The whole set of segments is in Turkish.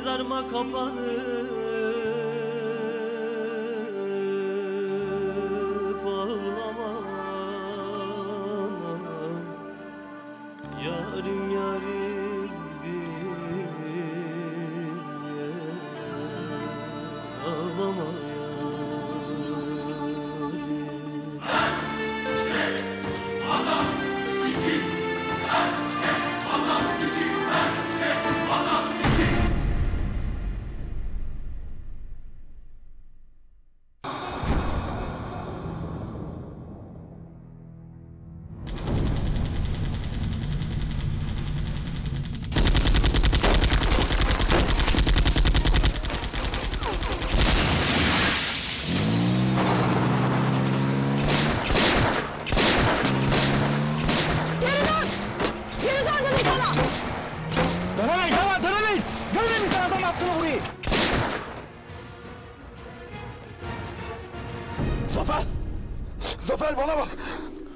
mezarıma kapanıp ağlamam. Yarim yarim diye ağlamam.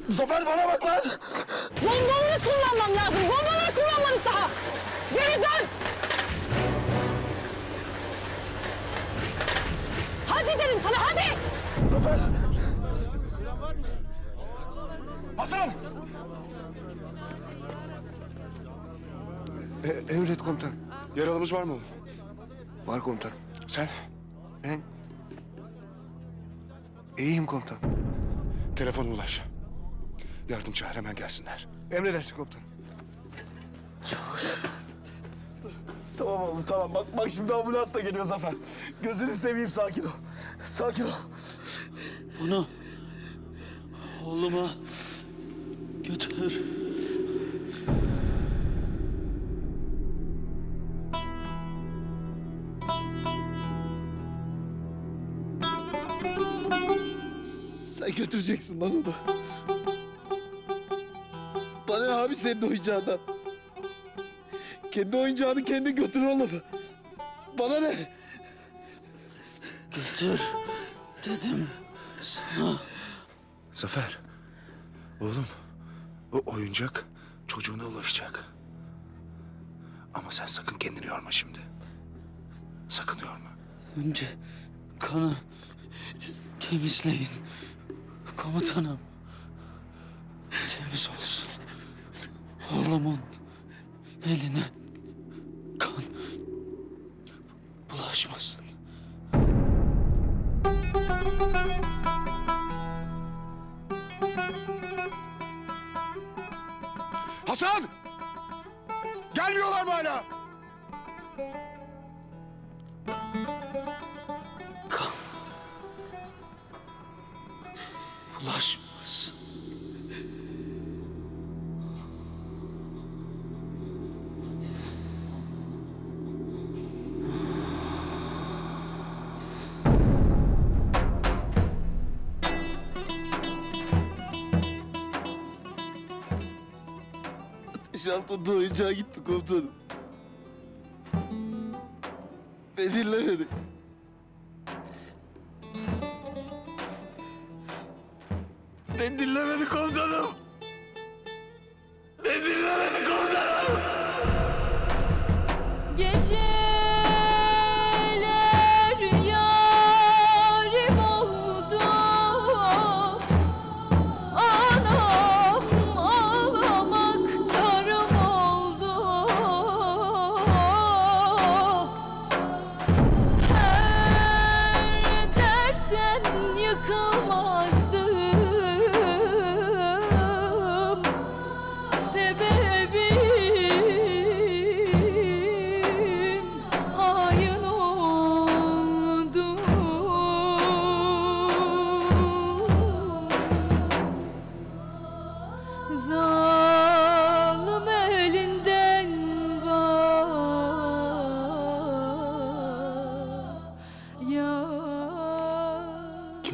Zafer bana bak lan! Bombaları kullanmam lazım! Bombaları kullanmadık daha! Geri dön! Hadi dedim sana, hadi! Zafer! Hasan! Emret komutanım. Yaralımız var mı oğlum? Var komutanım. Sen? Ben... İyiyim komutanım. Telefona ulaş. Yardım çağır, hemen gelsinler. Emredersin komutanım. Tamam oğlum, tamam. Bak şimdi ambulans da geliyor Zafer. Gözünü seveyim, sakin ol. Sakin ol. Bunu... oğluma... götür. Sen götüreceksin lan onu. Bana abi senin oyuncağından. Kendi oyuncağını kendi götür oğlum. Bana ne? Götür dedim sana. Zafer, oğlum o oyuncak çocuğuna ulaşacak. Ama sen sakın kendini yorma şimdi. Sakın yorma. Önce kanı temizleyin. Komutanım, temiz olsun. Oğlumun eline kan bulaşmasın. Hasan! Gelmiyorlar mı hala? Ulaşmasın. Ateş altında oyuncağa gitti komutanım. Beni dinlemedi. Ben dinlemedi komutanım. Ben dinlemedi komutanım. Geceler yârim oldu. Anam ağlamak karım oldu. Her dertten yıkılmaz.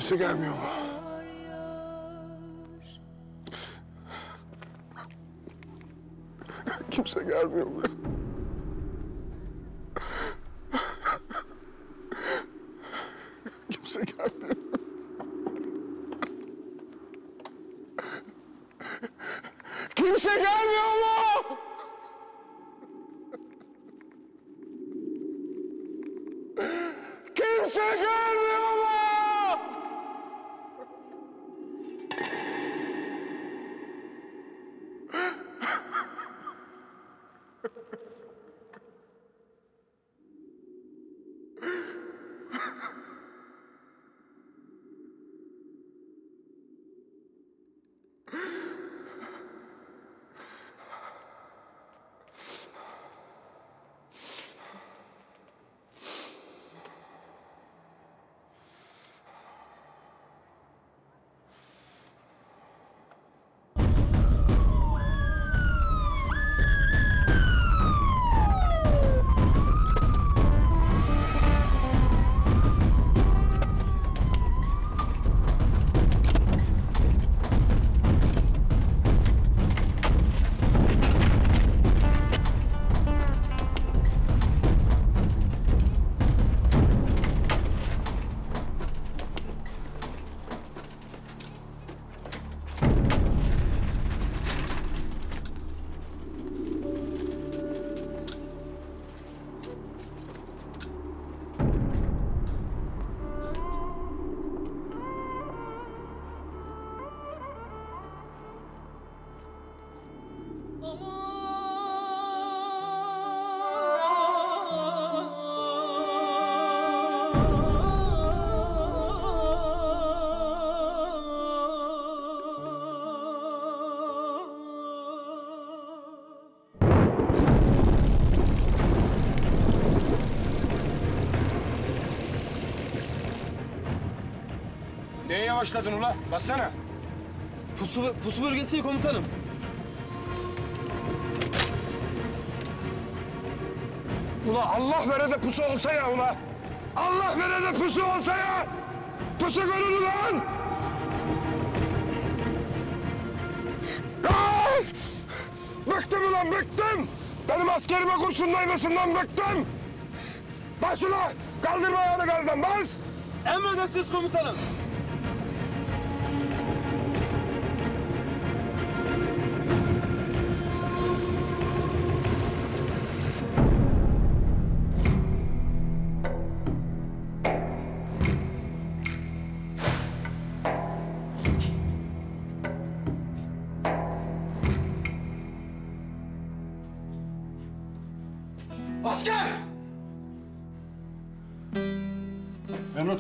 Kimse gelmiyor mu? Kimse gelmiyor mu? Kimse gelmiyor mu? Kimse gelmiyor mu? Neye yavaşladın ula? Bassana. Pusu bölgesi komutanım. Ula Allah vere de pusu olsa ya ula! Allah vere de pusu olsa ya! Pusu görün ulan! Bıktım ulan, bıktım! Benim askerime kurşun değmesinden bıktım! Bas ula! Kaldırma ayağını gazdan, bas! Emredersiniz komutanım!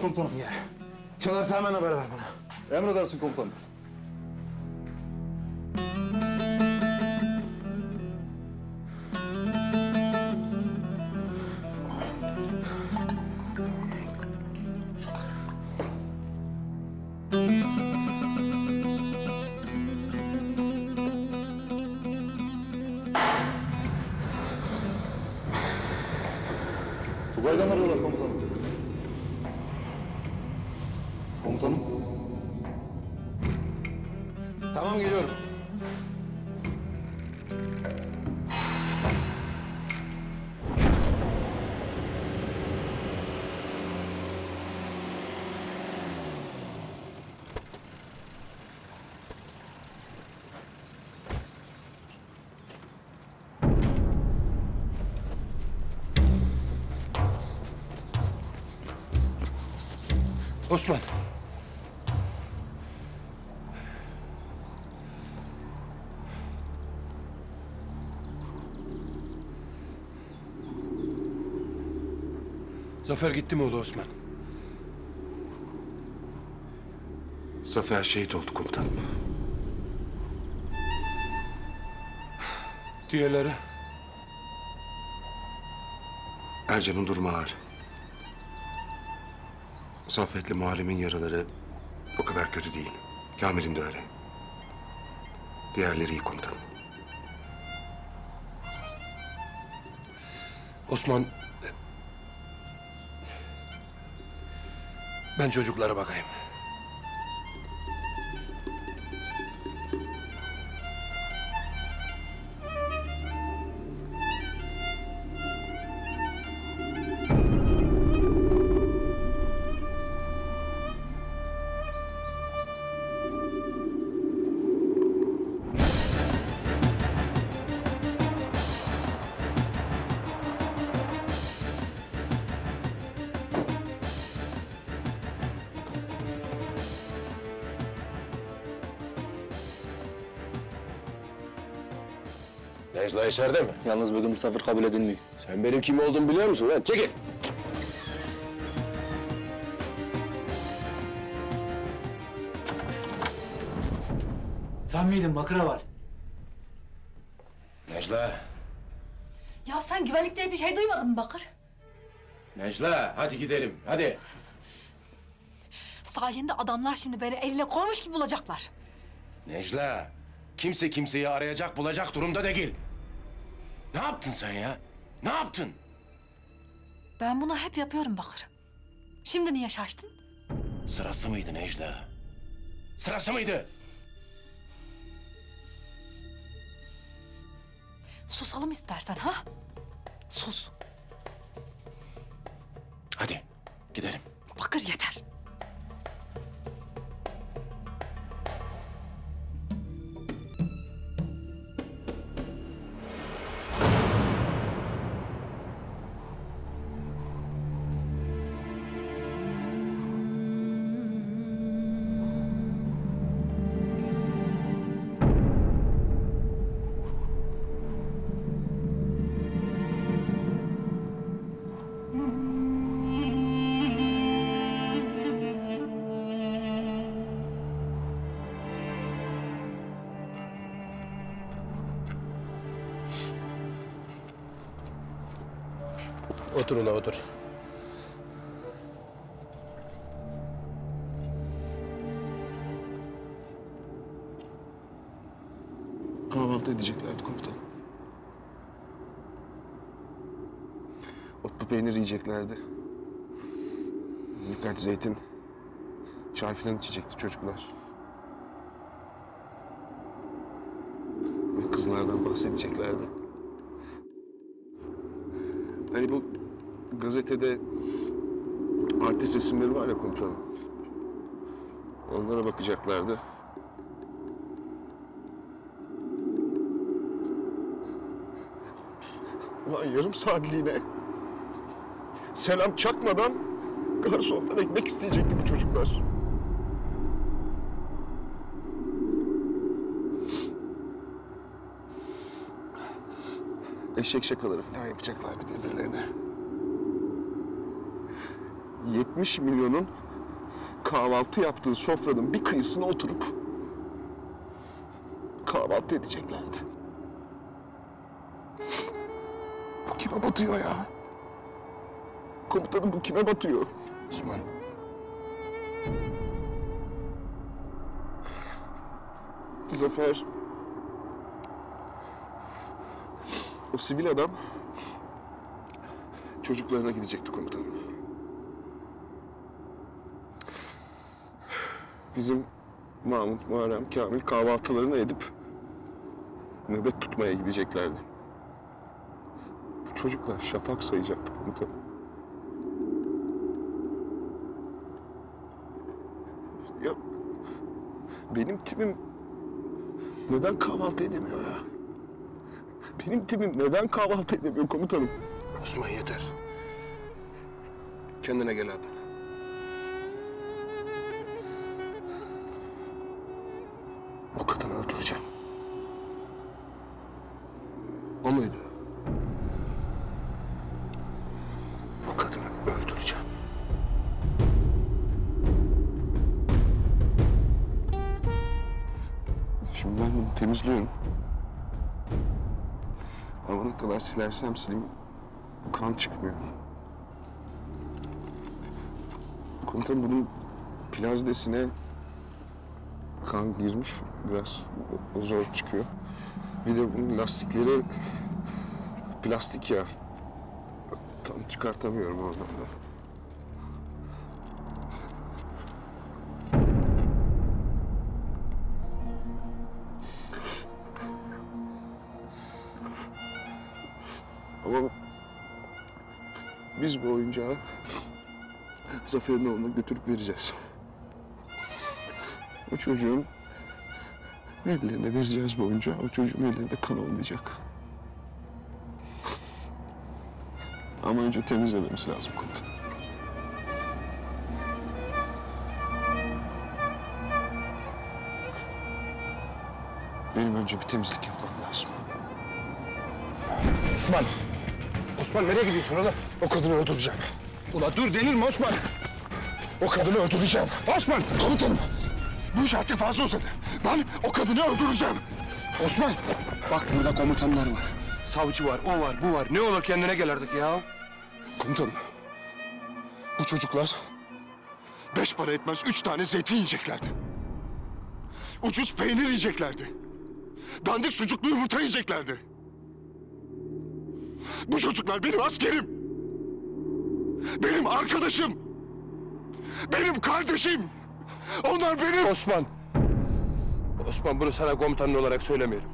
Komutanım. Ya. Çalarsa hemen haber ver bana. Emredersin komutanım. Tugay'dan arıyorlar komutanım. Komutanım. Tamam, geliyorum. Osman. Zafer gitti mi oğlu Osman? Zafer şehit oldu komutanım. Diğerleri? Ercan'ın durumu ağır. Saffetli Muharrem'in yaraları o kadar kötü değil. Kamil'in de öyle. Diğerleri iyi komutanım. Osman... Ben çocuklara bakayım. Necla içeride mi? Yalnız bugün misafir kabul edilmiyor. Sen benim kim olduğumu biliyor musun lan? Çekil! Sen miydin? Bakır'a var. Necla! Ya sen güvenlikte bir şey duymadın mı Bakır? Necla, hadi gidelim, hadi! Sayende adamlar şimdi beni eline koymuş gibi bulacaklar. Necla! Kimse kimseyi arayacak, bulacak durumda değil. Ne yaptın sen ya? Ne yaptın? Ben bunu hep yapıyorum Bakır. Şimdi niye şaştın? Sırası mıydı Necla? Sırası mıydı? Susalım istersen ha? Sus. Hadi gidelim. Bakır yeter. Otur ula, otur. kahvaltı edeceklerdi komutanım. Otlu peynir yiyeceklerdi. Birkaç zeytin, çay falan içecekti çocuklar. Ve kızlardan bahsedeceklerdi. Hani bu gazetede artist resimleri var ya komutanım. Onlara bakacaklardı. Ulan yarım saatliğine selam çakmadan garsondan ekmek isteyecekti bu çocuklar. Eşek şakaları falan yapacaklardı birbirlerine. 70 milyonun kahvaltı yaptığı sofranın bir kıyısına oturup kahvaltı edeceklerdi. Bu kime batıyor ya? Komutanım bu kime batıyor? Osman. Zafer. O sivil adam çocuklarına gidecekti komutanım. Bizim Mahmut, Muharrem, Kamil kahvaltılarını edip nöbet tutmaya gideceklerdi. Bu çocuklar şafak sayacaktı komutanım. Ya benim timim neden kahvaltı edemiyor ya? Benim timim neden kahvaltı edemiyor komutanım? Osman yeter. Kendine gel artık. O kadını öldüreceğim. O muydu? O kadını öldüreceğim. Şimdi ben bunu temizliyorum. Ama ne kadar silersem sileyim, bu kan çıkmıyor. Komutanım bunun plazdesine kan girmiş, biraz zor çıkıyor. Bir de bunun lastikleri plastik ya, tam çıkartamıyorum oradan da. Ama biz bu oyuncağı Zafer'in oğluna götürüp vereceğiz. O çocuğun ellerine vereceğiz bu oyuncağı. O çocuğun ellerinde kan olmayacak. Ama önce temizlememiz lazım komutanım. Benim önce bir temizlik yapmam lazım. Osman! Osman nereye gidiyorsun oğlum? O kadını öldüreceğim. Ula dur denir mi Osman? O kadını öldüreceğim. Osman! Komutanım! Bu iş artık fazla uzadı. Ben o kadını öldüreceğim. Osman! Bak burada komutanlar var. Savcı var, o var, bu var. Ne olur kendine gel artık ya. Komutanım, bu çocuklar 5 para etmez 3 tane zeytin yiyeceklerdi. Ucuz peynir yiyeceklerdi. Dandik sucuklu yumurta yiyeceklerdi. Bu çocuklar benim askerim, benim arkadaşım, benim kardeşim, onlar benim... Osman, Osman bunu sana komutanın olarak söylemiyorum.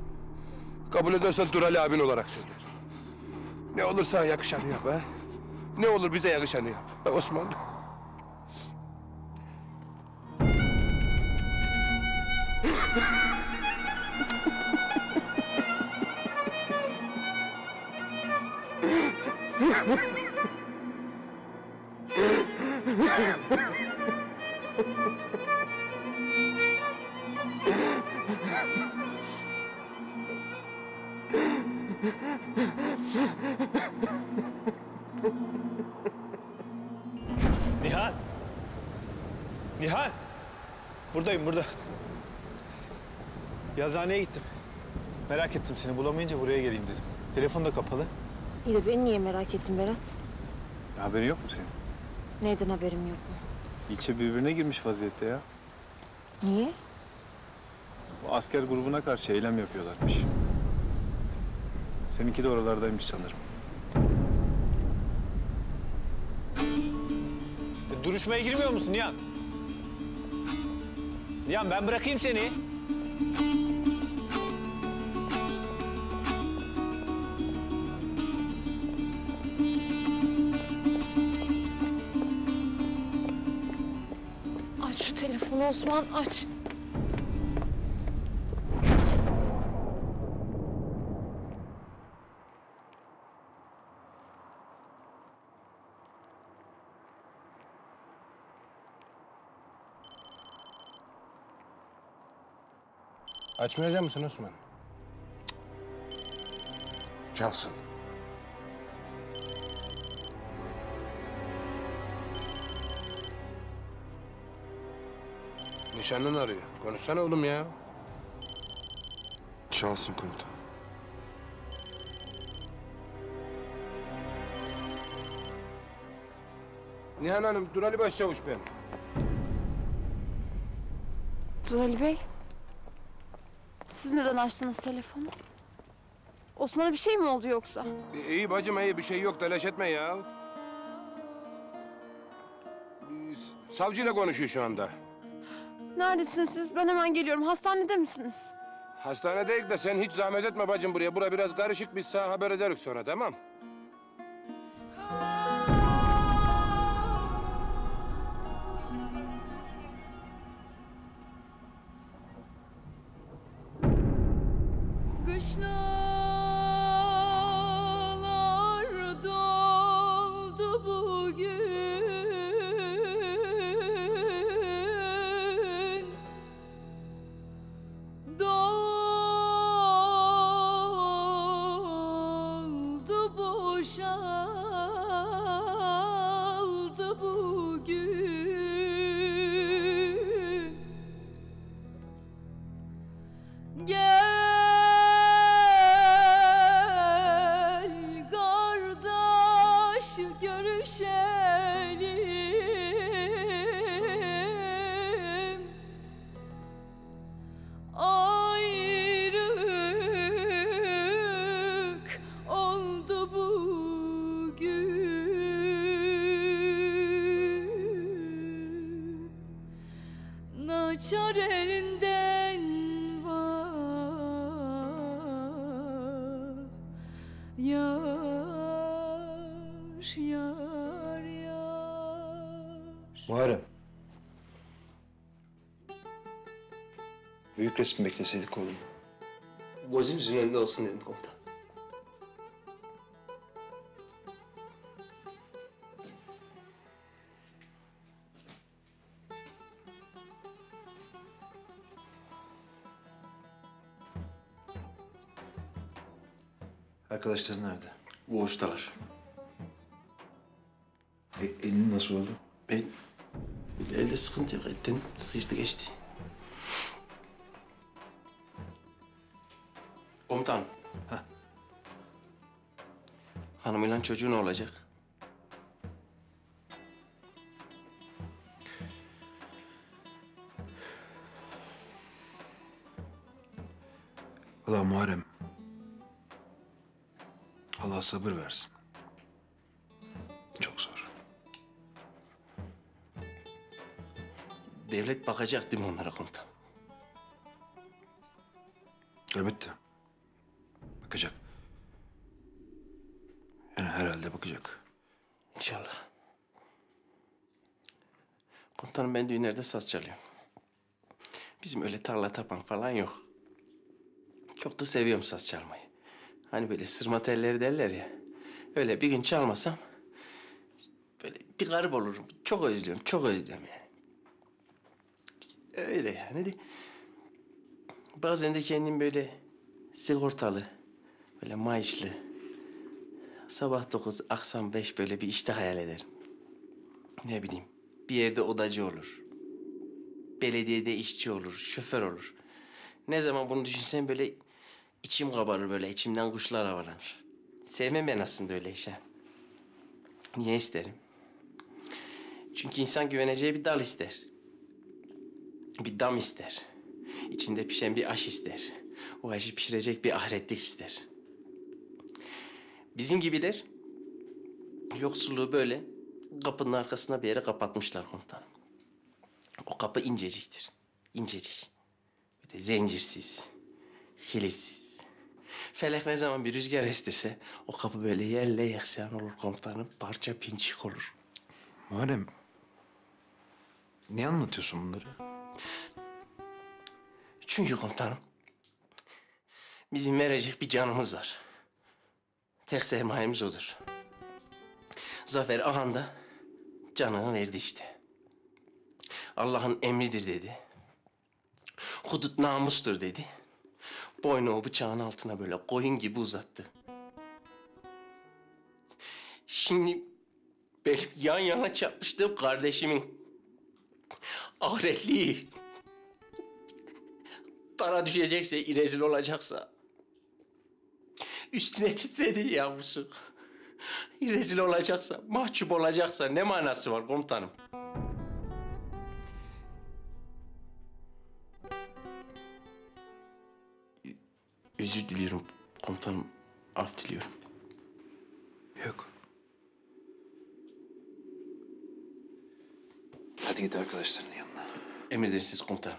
Kabul edersen Durali abin olarak söylüyorum. Ne olursa yakışanı yap ha. Ne olur bize yakışanı yap. Osman. Nihan! Nihan! Buradayım, burada. Yazıhaneye gittim. Merak ettim seni, bulamayınca buraya geleyim dedim. Telefon da kapalı. İyi de beni niye merak ettin Berat? Haberin yok mu senin? Neyden haberim yok mu? İlçe birbirine girmiş vaziyette ya. Niye? Bu asker grubuna karşı eylem yapıyorlarmış. Seninki de oralardaymış sanırım. Duruşmaya girmiyor musun Nihan? Nihan ben bırakayım seni. Aç şu telefonu Osman, aç. Açmayacak mısın Osman? Çalsın. Nişanlın arıyor. Konuşsana oğlum ya. Çalsın komutan. Nihan Hanım, Durali Başçavuş ben. Durali Bey. Siz neden açtınız telefonu? Osman'a bir şey mi oldu yoksa? İyi bacım iyi, bir şey yok, telaş etme ya. Savcıyla konuşuyor şu anda. Neredesiniz siz? Ben hemen geliyorum. Hastanede misiniz? Hastanedeyiz de sen hiç zahmet etme bacım buraya. Bura biraz karışık, biz sana haber ederiz sonra, tamam? Muharrem. Büyük resmi bekleseydik oğlum. Gözüm zünende olsun dedim komutan. Arkadaşların nerede? Boğuştalar. Elin nasıl oldu? Ben... Elde sıkıntı yok. Etten sıyırdı geçti. Komutanım. Heh. Hanımıyla çocuğu ne olacak? Allah Muharrem. Allah sabır versin. Çok zor. Devlet bakacak değil mi onlara komutan? Elbette. Bakacak. Yani herhalde bakacak. İnşallah. Komutanım ben düğünlerde saz çalıyorum. Bizim öyle tarla tapan falan yok. Çok da seviyorum saz çalmayı. Hani böyle sırma telleri derler ya. Öyle bir gün çalmasam... ...böyle bir garip olurum. Çok özlüyorum, çok özlüyorum yani. Öyle yani de bazen de kendim böyle sigortalı, böyle maaşlı, sabah 9, akşam 5 böyle bir işte hayal ederim. Ne bileyim, bir yerde odacı olur, belediyede işçi olur, şoför olur. Ne zaman bunu düşünsem böyle içim kabarır böyle, içimden kuşlar havalanır. Sevmem ben aslında öyle işe. Niye isterim? Çünkü insan güveneceği bir dal ister. Bir dam ister. İçinde pişen bir aş ister. O aşı pişirecek bir ahiretlik ister. Bizim gibiler yoksulluğu böyle kapının arkasına bir yere kapatmışlar komutanım. O kapı inceciktir. İncecik. Böyle zincirsiz, kilitsiz. Felek ne zaman bir rüzgar estirse o kapı böyle yerle yeksan olur komutanım. Parça pinçik olur. Muharrem, niye anlatıyorsun bunları? Çünkü komutanım, bizim verecek bir canımız var. Tek sermayemiz odur. Zafer ahanda canını verdi işte. Allah'ın emridir dedi. Hudut namustur dedi. Boynu o bıçağın altına böyle koyun gibi uzattı. Şimdi benim yan yana çarpıştığım kardeşimin ahiretliği dara düşecekse, irezil olacaksa, üstüne titredi yavrusu, rezil olacaksa, mahcup olacaksa ne manası var komutanım? Özür diliyorum komutanım, af diliyorum. Yok. Hadi git arkadaşlarının yanına. Emredersiniz komutanım.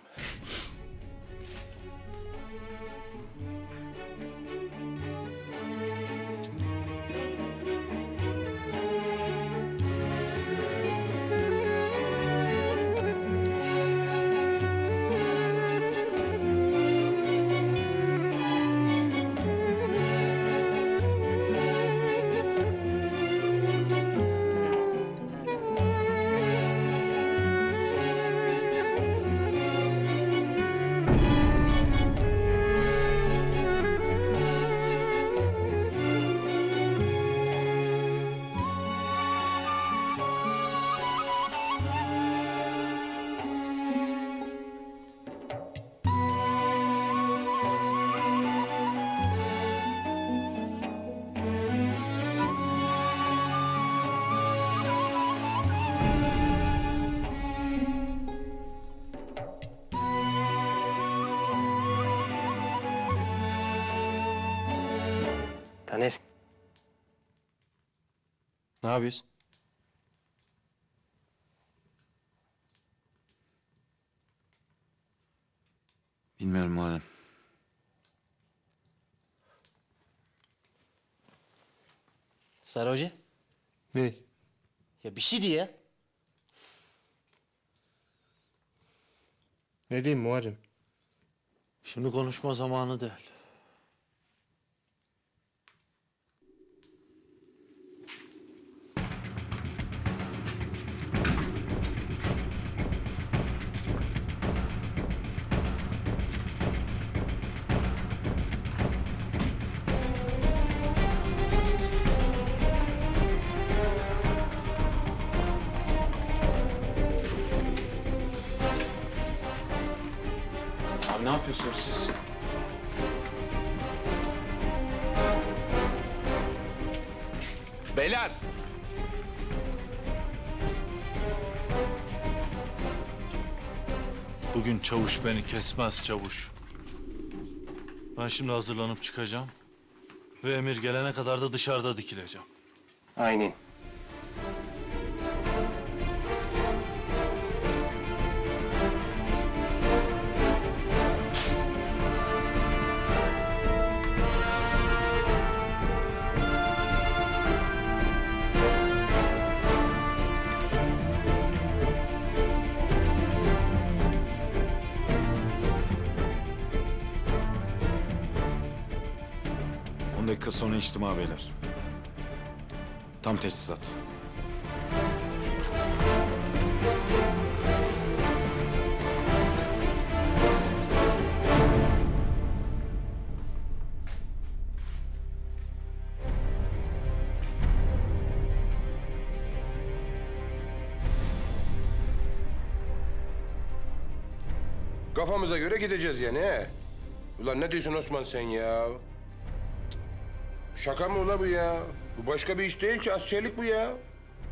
Ne yapıyorsun? Bilmiyorum Muharrem. Sarı Hoca. Ne? Ya bir şey diye. Ne diyeyim Muharrem? Şimdi konuşma zamanı değil. Siz. Beyler. Bugün çavuş beni kesmez çavuş. Ben şimdi hazırlanıp çıkacağım. Ve emir gelene kadar da dışarıda dikileceğim. Aynen. Sonra içtima beyler. Tam teçhizat. Kafamıza göre gideceğiz yani he? Ulan ne diyorsun Osman sen ya? Şaka mı ula bu ya? Bu başka bir iş değil ki, askerlik bu ya.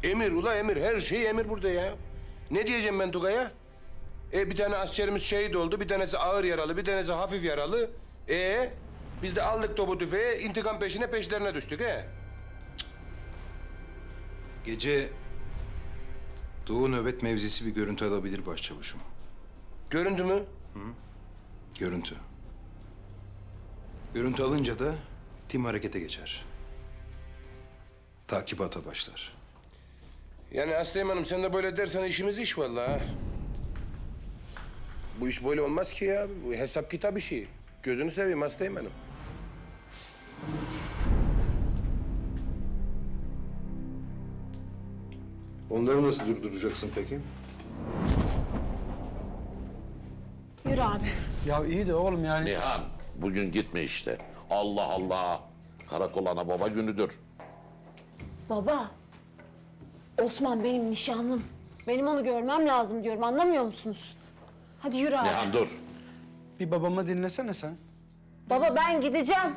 Emir ula emir, her şey emir burada ya. Ne diyeceğim ben Tugay'a? Bir tane askerimiz şehit oldu, bir tanesi ağır yaralı, bir tanesi hafif yaralı. Biz de aldık topu tüfeği, intikam peşlerine düştük Gece Doğu nöbet mevzisi bir görüntü alabilir başçavuşum. Görüntü mü? Hı. Görüntü. Görüntü alınca da tim harekete geçer. Takibata başlar. Yani Aştayman'ım sen de böyle dersen işimiz iş vallahi. Bu iş böyle olmaz ki ya. Bu hesap kitap işi. Gözünü seveyim Aştayman'ım. Onları nasıl durduracaksın peki? Yürü abi. Ya iyi de oğlum yani... Nihan, bugün gitme işte. Allah Allah! Karakol ana baba günüdür. Baba, Osman benim nişanlım. Benim onu görmem lazım diyorum, anlamıyor musunuz? Hadi yürü abi. Nihan dur. Bir babamı dinlesene sen. Baba ben gideceğim.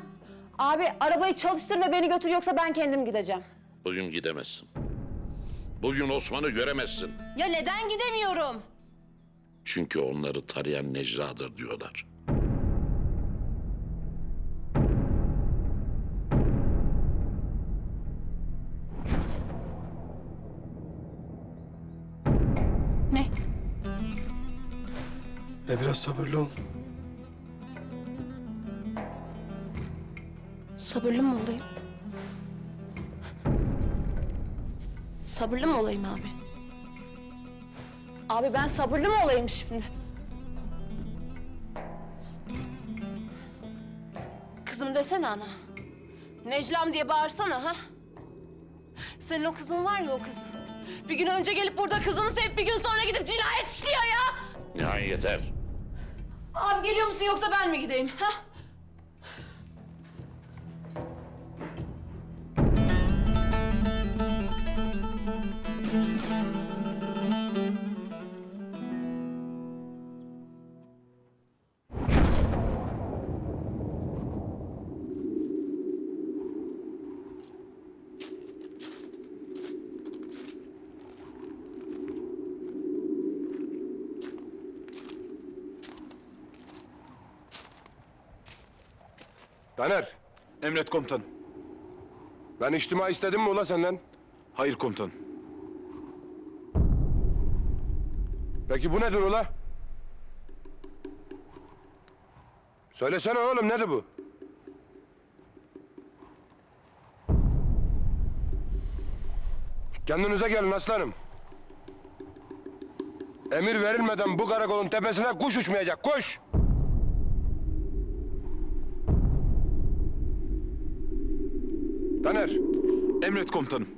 Abi arabayı çalıştır ve beni götür yoksa ben kendim gideceğim. Bugün gidemezsin. Bugün Osman'ı göremezsin. Ya neden gidemiyorum? Çünkü onları tarayan Necla'dır diyorlar. Ne? Biraz sabırlı ol. Sabırlı mı olayım? Sabırlı mı olayım abi? Abi ben sabırlı mı olayım şimdi? Kızım desene ana. Neclam diye bağırsana ha. Senin o kızın var ya o kızın. Bir gün önce gelip burada kızını sevip bir gün sonra gidip cinayet işliyor ya. Nihan yeter. Abi geliyor musun yoksa ben mi gideyim ha? Taner. Emret komutanım. Ben içtima istedim mi ula senden? Hayır komutanım. Peki bu nedir ula? Söylesene oğlum nedir bu? Kendinize gelin aslanım. Emir verilmeden bu karakolun tepesine kuş uçmayacak, kuş! Taner. Emret komutanım.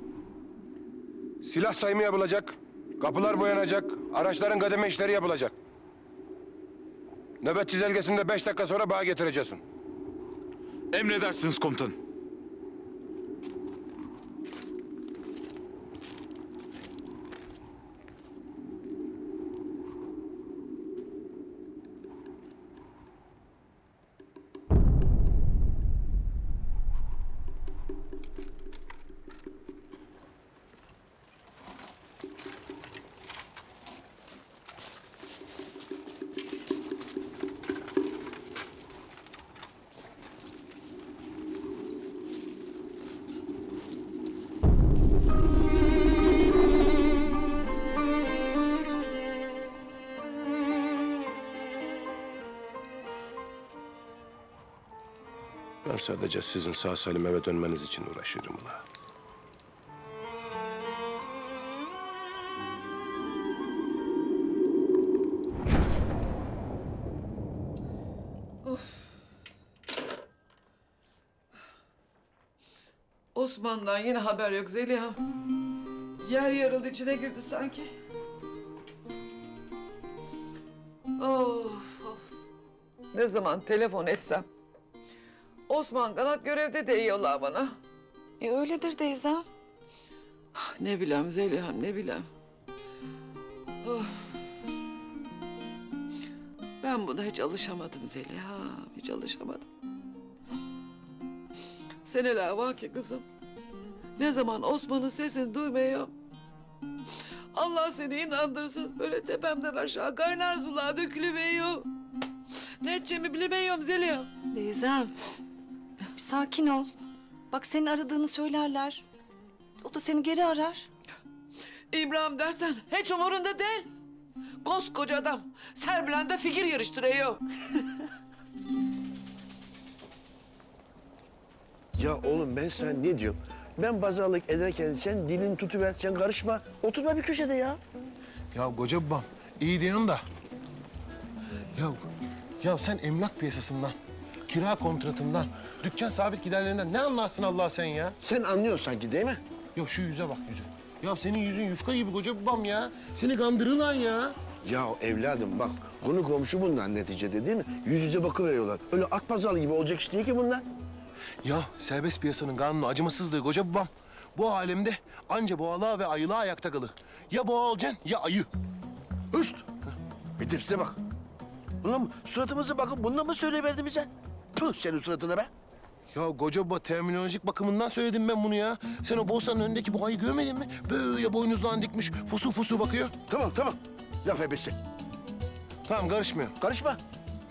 Silah sayımı yapılacak, kapılar boyanacak, araçların kademe işleri yapılacak. Nöbet çizelgesinde 5 dakika sonra bağa getireceksin. Emredersiniz komutanım. Sadece sizin sağ salim eve dönmeniz için uğraşıyorum ula. Osman'dan yine haber yok Zeliha. Yer yarıldı içine girdi sanki. Of. Ne zaman telefon etsem. Osman kanat görevde deyiyorlar bana. Öyledir teyze. Ne bileyim Zeliha'm, ne bileyim. Of. Ben buna hiç alışamadım Zeliha, hiç alışamadım. Seneler var ki kızım. Ne zaman Osman'ın sesini duymuyorum. Allah seni inandırsın. Böyle tepemden aşağı kaynar zulağa dökülüveriyor. Ne edeceğimi bilemiyorum Zeliha. Beyzem, bir sakin ol. Bak senin aradığını söylerler. O da seni geri arar. İbrahim dersen hiç umurunda değil. Koskoca adam Serbilen'de figür yarıştırıyor. Ya oğlum ben sana ne diyorum? Ben pazarlık ederken sen dilini tutuver, sen karışma. Oturma bir köşede ya. Ya koca babam iyi diyorsun da. Ya sen emlak piyasasından, kira kontratından, dükkan sabit giderlerinden ne anlarsın Allah sen ya? Sen anlıyorsun sanki değil mi? Ya şu yüze bak yüze. Ya senin yüzün yufka gibi koca babam ya. Seni kandırırlar ya. Ya evladım bak, bunu komşu bundan neticede değil mi? Yüz yüze bakıveriyorlar. Öyle at pazarı gibi olacak iş değil ki bunlar. Ya serbest piyasanın kanunu acımasızlığı koca babam. Bu alemde anca boğalığa ve ayılığa ayakta kalır. Ya boğa olacaksın ya ayı. Üst! Bir tipse bak. Ulan suratımıza bakın bununla mı söyleyiverdi bize? Tüh senin suratına be! Ya koca baba terminolojik bakımından söyledim ben bunu ya. Sen o borsanın önündeki boğayı görmedin mi? Böyle boynuzdan dikmiş, fusu fusu bakıyor. Tamam. Laf ebesi. Tamam karışmıyorum. Karışma.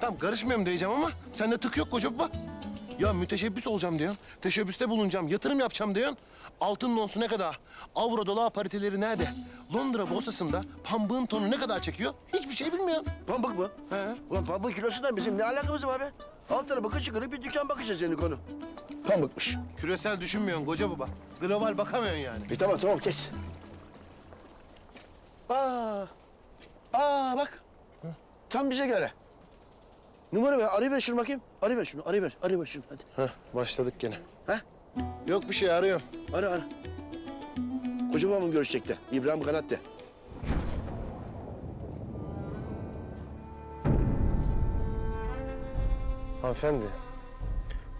Tamam karışmıyorum diyeceğim ama sende tık yok koca baba. Ya müteşebbis olacağım diyorsun, teşebbüste bulunacağım, yatırım yapacağım diyorsun. Altın lonsu ne kadar? Avro dolar pariteleri nerede? Londra borsasında pambığın tonu ne kadar çekiyor? Hiçbir şey bilmiyorsun. Pambık mı? He. Ulan pambığın kilosundan bizim ne alakamız var be? Alt tarafa kıçıkırıp bir dükkan bakacağız senin konu. Pambıkmış. Küresel düşünmüyorsun koca baba. Global bakamıyorsun yani. Tamam kes. Bak. Hı? Tam bize göre. Numara ver, arayıver şunu bakayım. Arayıver şunu, hadi. Heh, başladık gene. Heh? Yok bir şey, arıyorum. Ara. Koca babamın görüşecek de, İbrahim Kanat de. Hanımefendi,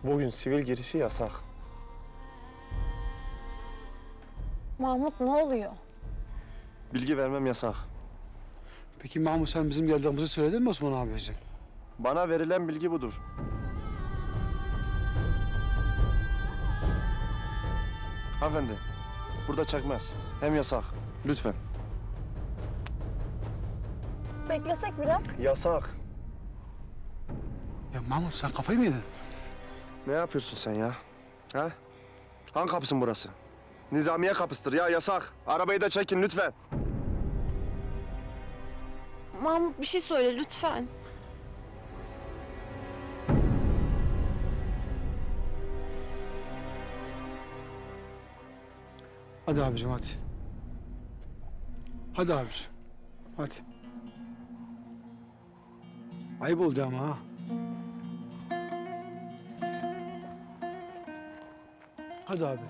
bugün sivil girişi yasak. Mahmut, ne oluyor? Bilgi vermem yasak. Peki Mahmut, sen bizim geldiğimizi söyledin mi Osman abicim? Bana verilen bilgi budur. Hanımefendi, burada çakmaz. Hem yasak. Lütfen. Beklesek biraz. Yasak. Ya Mahmut, sen kafayı mı yedin? Ne yapıyorsun sen ya? Ha? Hangi kapısın burası? Nizamiye kapısıdır ya, yasak. Arabayı da çekin lütfen. Mahmut, bir şey söyle lütfen. Hadi abicim, hadi. Hadi abicim, hadi. Ayıp oldu ama ha. Hadi abi.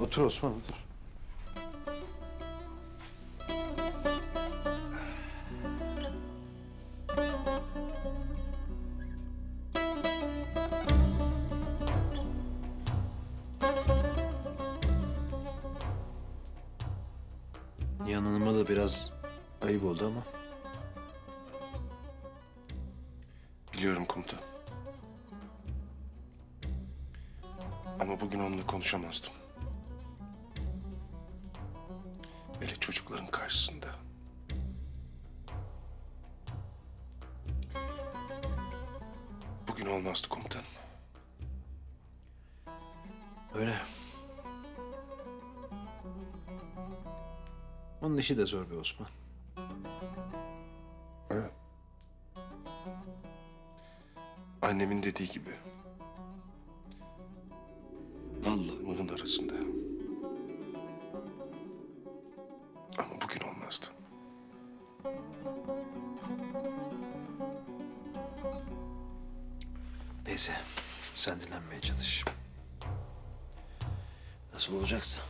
Otur Osman, otur. Nihan Hanım'a da biraz ayıp oldu ama. Biliyorum komutan. Ama bugün onunla konuşamazdım. Çocukların karşısında. Bugün olmazdı komutanım. Öyle. Onun işi de zor be Osman. Ha. Annemin dediği gibi. Allah'ın arasında. Neyse, sen dinlenmeye çalış. Nasıl olacaksa.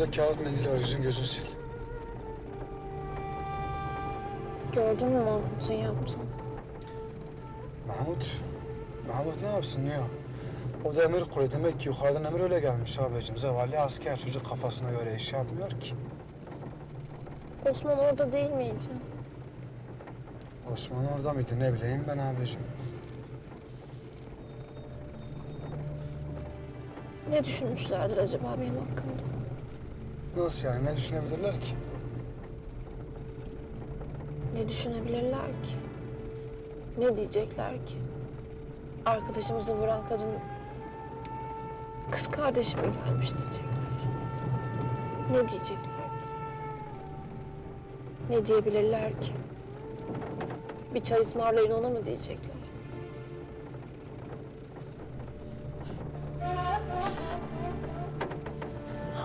Orada kağıt mendili var, yüzün gözün sil. Gördün mü Mahmut'un yaptığını? Mahmut ne yapsın niye? O da emir kule demek ki yukarıdan emir öyle gelmiş abicim. Zavallı asker çocuk kafasına göre iş yapmıyor ki. Osman orada değil miydi? Osman orada mıydı ne bileyim ben abicim. Ne düşünmüşlerdir acaba benim hakkımda? Nasıl yani? Ne düşünebilirler ki? Ne düşünebilirler ki? Ne diyecekler ki? Arkadaşımızı vuran kadın kız kardeşime gelmiş diyecekler. Ne diyecekler? Ne diyebilirler ki? Bir çay ısmarlayın ona mı diyecekler?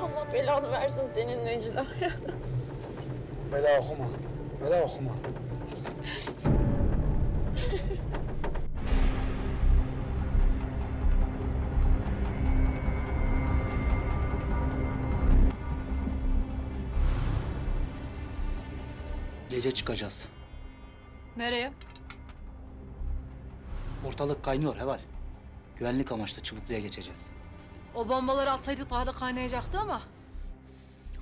Allah belanı versin senin Necla. Bela okuma. Bela okuma. Gece çıkacağız. Nereye? Ortalık kaynıyor Heval. Güvenlik amaçlı Çubuklu'ya geçeceğiz. O bombaları atsaydık daha da kaynayacaktı ama.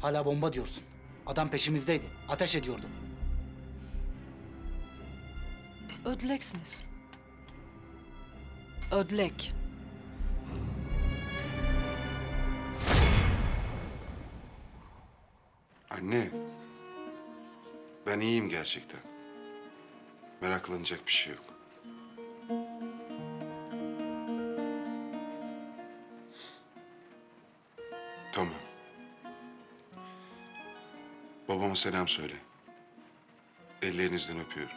Hala bomba diyorsun. Adam peşimizdeydi. Ateş ediyordu. Ödleksiniz. Ödlek. Anne. Ben iyiyim gerçekten. Meraklanacak bir şey yok. Tamam. Babama selam söyle. Ellerinizden öpüyorum.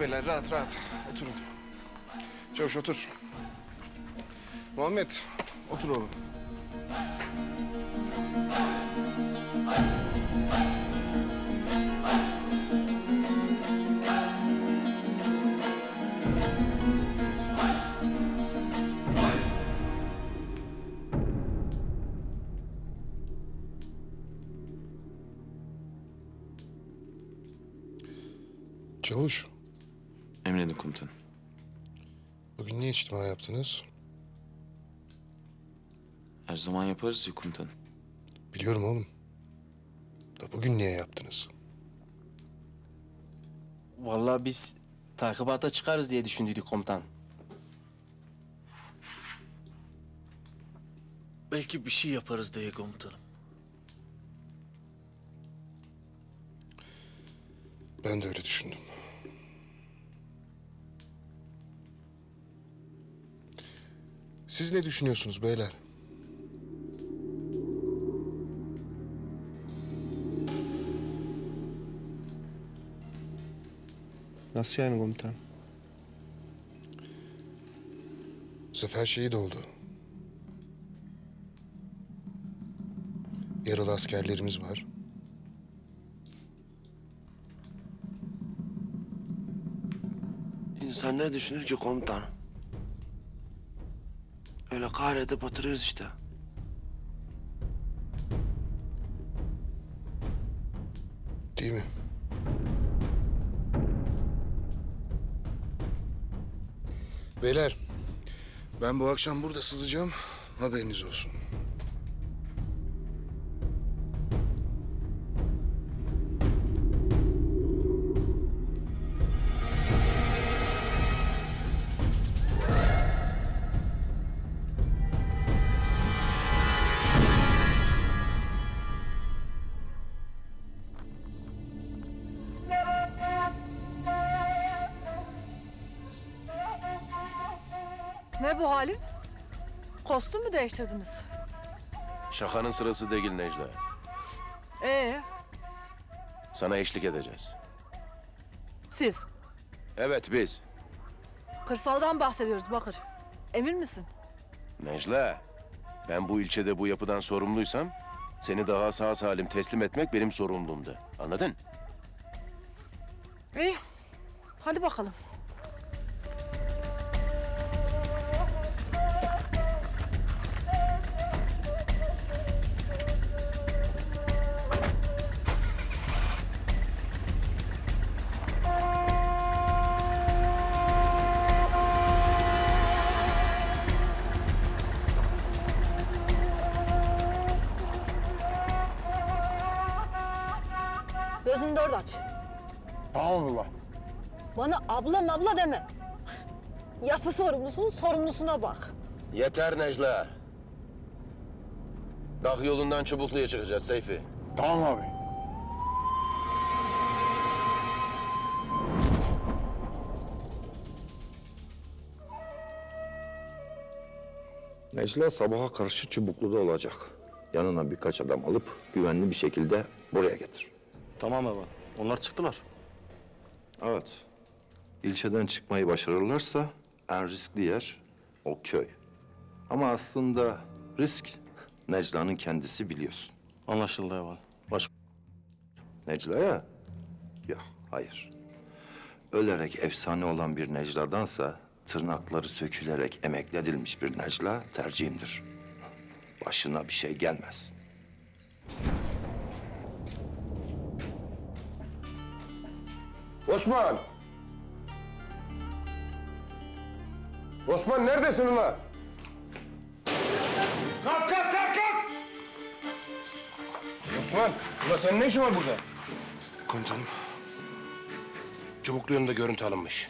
Beyler rahat rahat oturun. Çavuş otur. Muhammed otur oğlum. Çavuş. Emredin komutanım. Bugün niye içtima yaptınız? Her zaman yaparız ya komutanım. Biliyorum oğlum. Da bugün niye yaptınız? Vallahi biz takibata çıkarız diye düşündük komutanım. Belki bir şey yaparız diye komutanım. Ben de öyle düşündüm. Siz ne düşünüyorsunuz beyler? Nasıl yani komutan? Zafer şehit oldu. Yaralı askerlerimiz var. İnsan ne düşünür ki komutan? Öyle kahredip oturuyoruz işte. Değil mi? Beyler, ben bu akşam burada sızacağım. Haberiniz olsun. Ne bu halin? Kostüm mü değiştirdiniz? Şakanın sırası değil Necla. Sana eşlik edeceğiz. Siz? Evet, biz. Kırsaldan bahsediyoruz Bakır. Emin misin? Necla, ben bu ilçede bu yapıdan sorumluysam, seni daha sağ salim teslim etmek benim sorumluluğumdu. Anladın? İyi. Hadi bakalım. Gözünü dört aç. Allah. Bana abla mabla deme. Yapı sorumlusunun sorumlusuna bak. Yeter Necla. Dağ yolundan Çubuklu'ya çıkacağız Seyfi. Tamam abi. Necla sabaha karşı Çubuklu'da olacak. Yanına birkaç adam alıp güvenli bir şekilde buraya getir. Tamam baba. Onlar çıktılar. Evet. İlçeden çıkmayı başarırlarsa en riskli yer o köy. Ama aslında risk Necla'nın kendisi biliyorsun. Anlaşıldı Heval. Necla'ya? Yok, hayır. Ölerek efsane olan bir Necla'dansa tırnakları sökülerek emekledilmiş bir Necla tercihimdir. Başına bir şey gelmez. Osman! Osman neredesin ulan? Kalk kalk kalk kalk! Osman, ulan senin ne işin var burada? Komutanım, Çubuklu yolunda görüntü alınmış.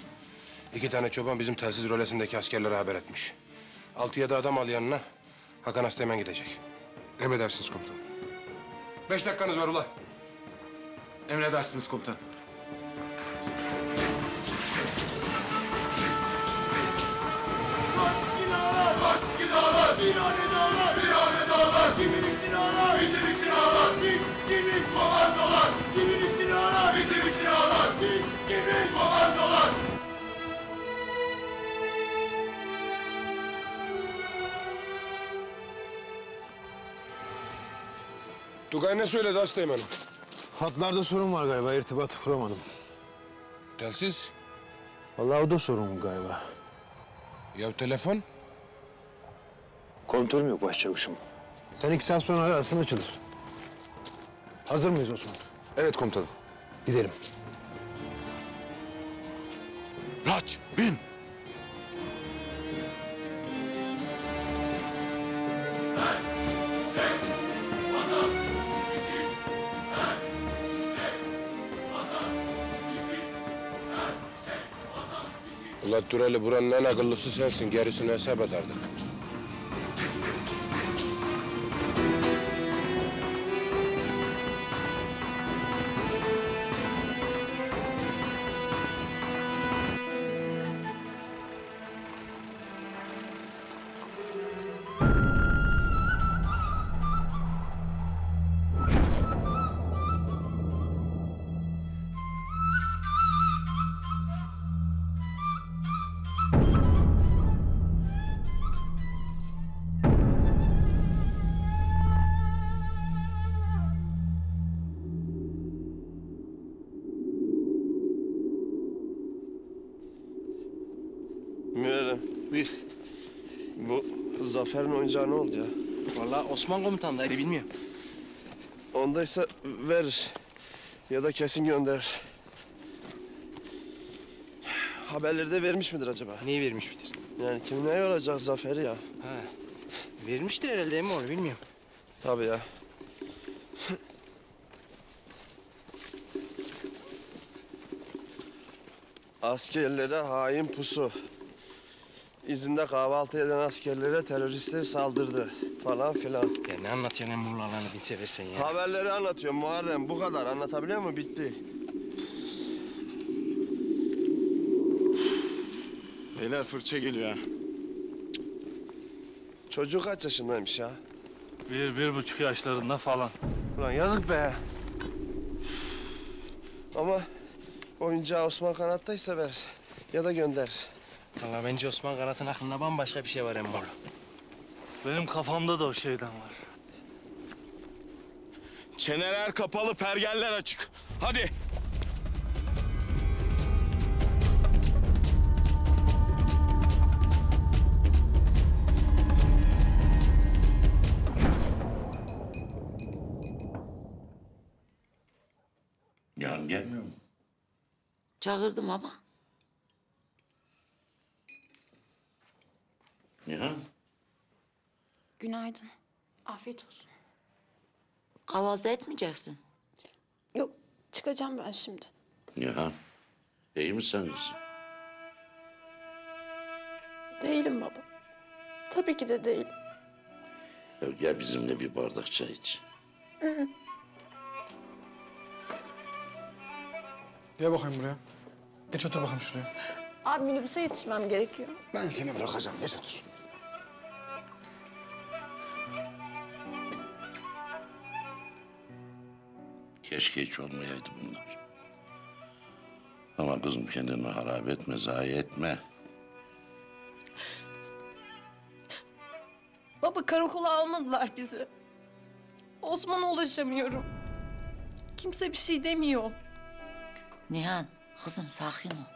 2 tane çoban bizim telsiz rölesindeki askerlere haber etmiş. 6-7 adam al yanına, Hakan Aştayman gidecek. Emredersiniz komutanım. 5 dakikanız var ulan. Emredersiniz komutanım. Kimin için ağlar? Bizim için ağlar. Kimin komandolar? Kimin için ağlar? Bizim için ağlar. Kimin komandolar? Tugay ne söyledi Aştayman? Hatlarda sorun var galiba. İrtibat kuramadım. Telsiz? Vallahi o da sorun galiba. Ya telefon? Kontrolüm yok başçavuşum. Sen 2 saat sonra arasın açılır. Hazır mıyız Osman? Evet komutanım. Gidelim. Raç, bin! Ulan Durali buranın en akıllısı sensin. Gerisini hesap ederdik. Zafer'in oyuncağı ne oldu ya? Vallahi Osman komutandaydı, bilmiyorum. Ondaysa verir ya da kesin gönderir. Haberleri de vermiş midir acaba? Neyi vermiş midir? Yani kim ne olacak Zafer'i ya? Ha. Vermiştir herhalde ama onu bilmiyorum. Tabii ya. Askerlere hain pusu. İzinde kahvaltı eden askerlere teröristler saldırdı falan filan. Ya ne anlatıyorsun hem Muğla'larını bir seversen ya? Haberleri anlatıyorum Muharrem, bu kadar. Anlatabiliyor muyum? Bitti. Beyler fırça geliyor ha. Çocuk kaç yaşındaymış ya? 1-1,5 yaşlarında falan. Ulan yazık be. Ama oyuncağı Osman Kanat'tayı sever ya da gönder. Vallahi bence Osman Kanat'ın aklında bambaşka bir şey var Emmoğlu. Benim kafamda da o şeyden var. Çeneler kapalı, pergeller açık. Hadi. Nihan gelmiyor mu? Çağırdım ama. Nihan. Günaydın. Afiyet olsun. Kahvaltı etmeyeceksin. Yok, çıkacağım ben şimdi. Nihan, iyi misin kızım? Değilim baba. Tabii ki de değilim. Gel bizimle bir bardak çay iç. Hı. Gel bakayım buraya. Geç otur bakayım şuraya. Abi minibüse yetişmem gerekiyor. Ben seni bırakacağım, geç otur. Keşke hiç olmayaydı bunlar. Ama kızım kendini harap etme, zayi etme. Baba karakola almadılar bizi. Osman'a ulaşamıyorum. Kimse bir şey demiyor. Nihan, kızım sakin ol.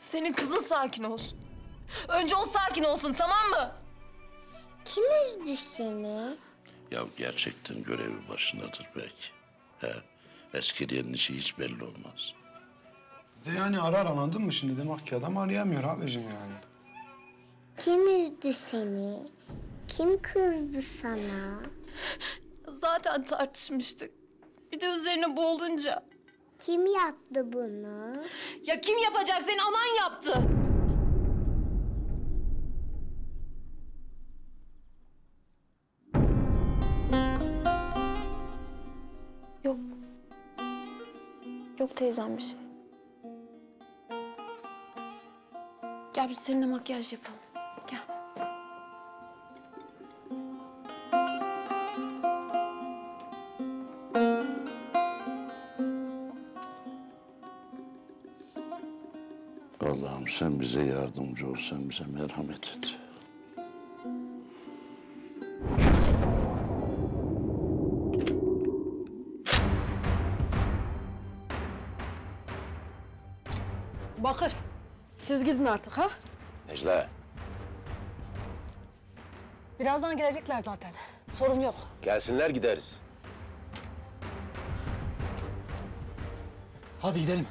Senin kızın sakin olsun. Önce o sakin olsun, tamam mı? Kim üzdü seni? Ya gerçekten görevi başındadır belki. He, eskilerin işi hiç belli olmaz. De yani arar anladın mı şimdi? Demek ki adam arayamıyor abicim yani. Kim üzdü seni? Kim kızdı sana? Zaten tartışmıştık. Bir de üzerine boğulunca. Kim yaptı bunu? Ya kim yapacak? Senin anan yaptı. Yok. Yok teyzem bir şey. Gel biz seninle makyaj yapalım. Gel. Allah'ım sen bize yardımcı ol, sen bize merhamet et. Bakır, siz gidin artık ha? Necla. Birazdan gelecekler zaten, sorun yok. Gelsinler gideriz. Hadi gidelim.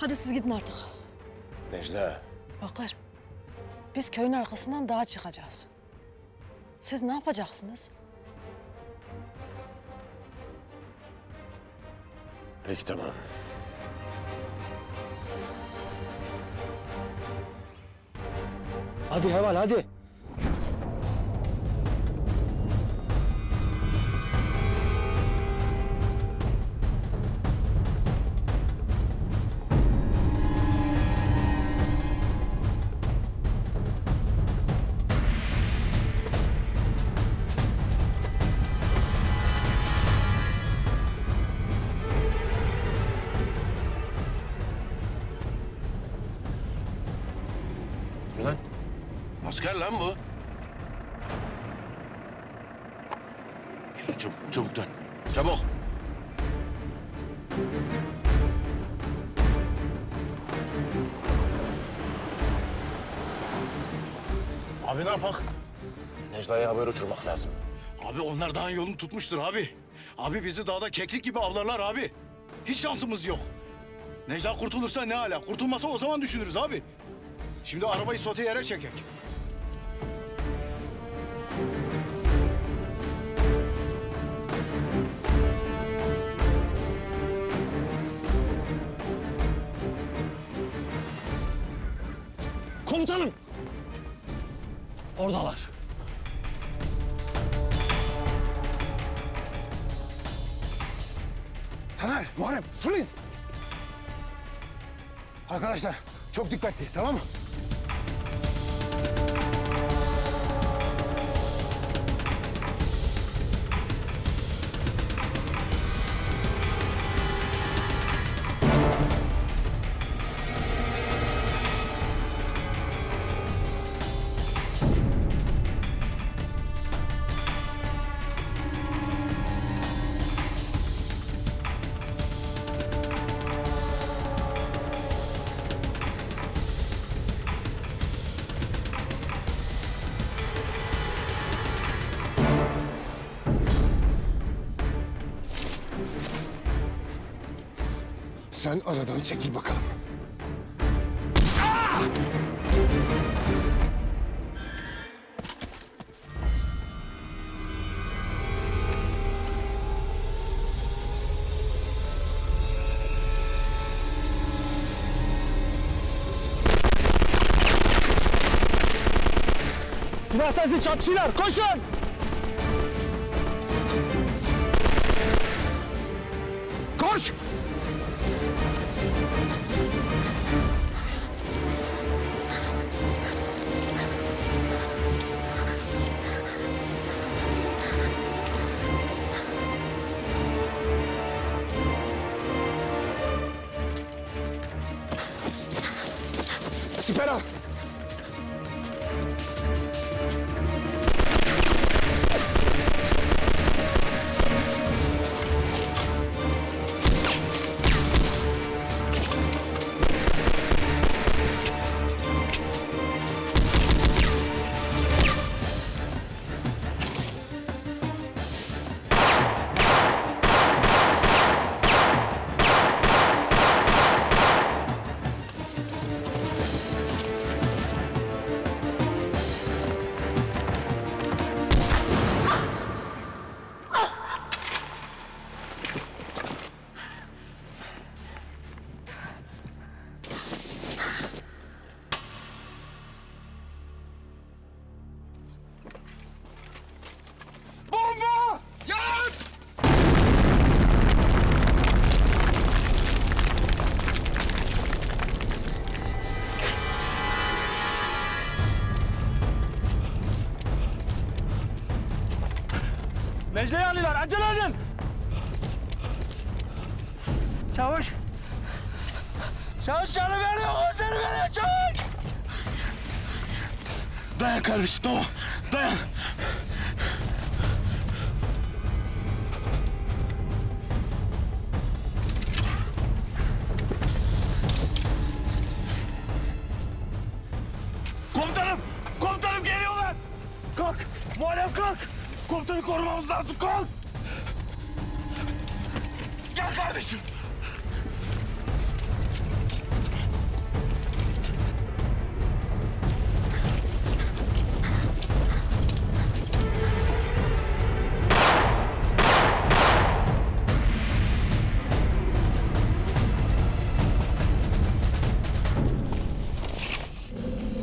Hadi siz gidin artık. Necla. Bakır, biz köyün arkasından dağa çıkacağız. Siz ne yapacaksınız? Peki tamam. Hadi Heval hadi. Asker lan bu. Yürü çabuk, çabuk dön. Çabuk. Abi ne yapak? Necla'ya haber uçurmak lazım. Abi onlar daha yolunu tutmuştur abi. Abi bizi dağda keklik gibi avlarlar abi. Hiç şansımız yok. Necla kurtulursa ne ala, kurtulmasa o zaman düşünürüz abi. Şimdi arabayı sote yere çekek. Komutanım, oradalar. Taner, Muharrem, Flynn. Arkadaşlar çok dikkatli, tamam mı? Sen aradan çekil bakalım. Aa! Silah sesi, çatışılar, koşun! Koş! Siper al. Necla'yı alıyorlar, acele edin! Çavuş! Çavuş canı veriyor, o seni veriyor, çavuş! Dayan kardeşim, tamam, dayan! Komutanım! Komutanım geliyorlar! Kalk! Muharrem kalk! Komutanı korumamız lazım, kalk! Gel kardeşim!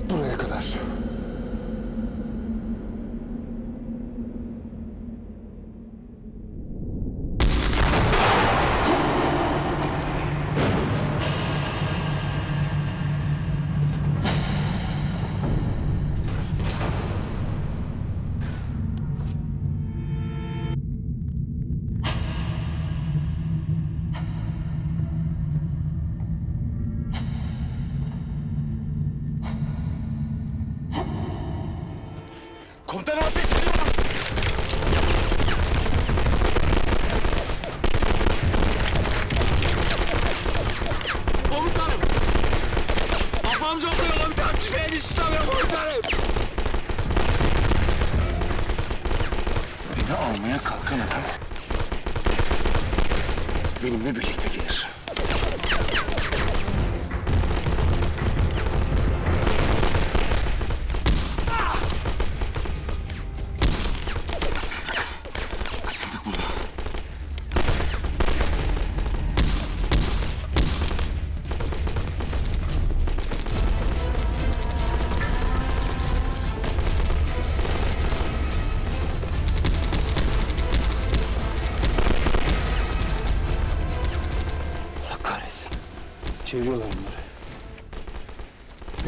Buraya kadar. Benimle birlikte gelir. Asıldık. Asıldık burada. Çeviriyorlar bunları.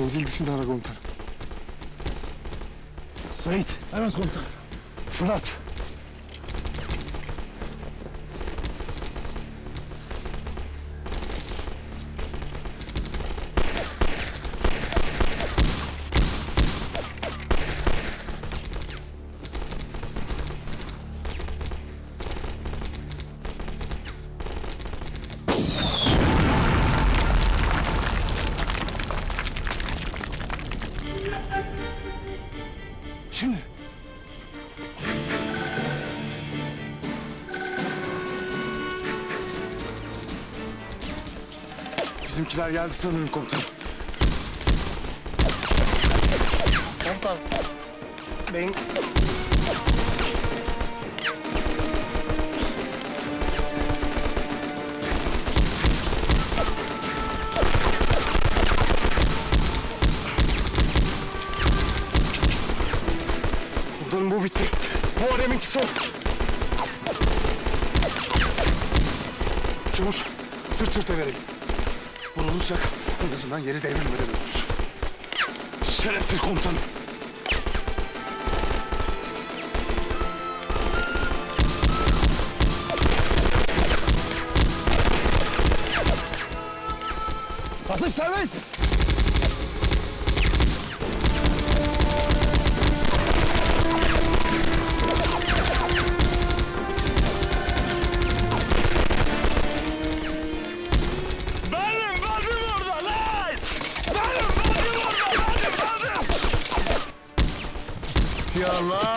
Menzil dışında ara komutanım. Sait. Evet komutanım. Fırat. Bizimkiler geldi sanırım komutanım. Komutanım. Ben... Komutanım bu bitti. Muharrem'inki son. Çavuş, sırt sırta vereyim. Olursak en azından yeri devrilmeden oluruz. Şereftir komutanım. Atış serbest. Allah!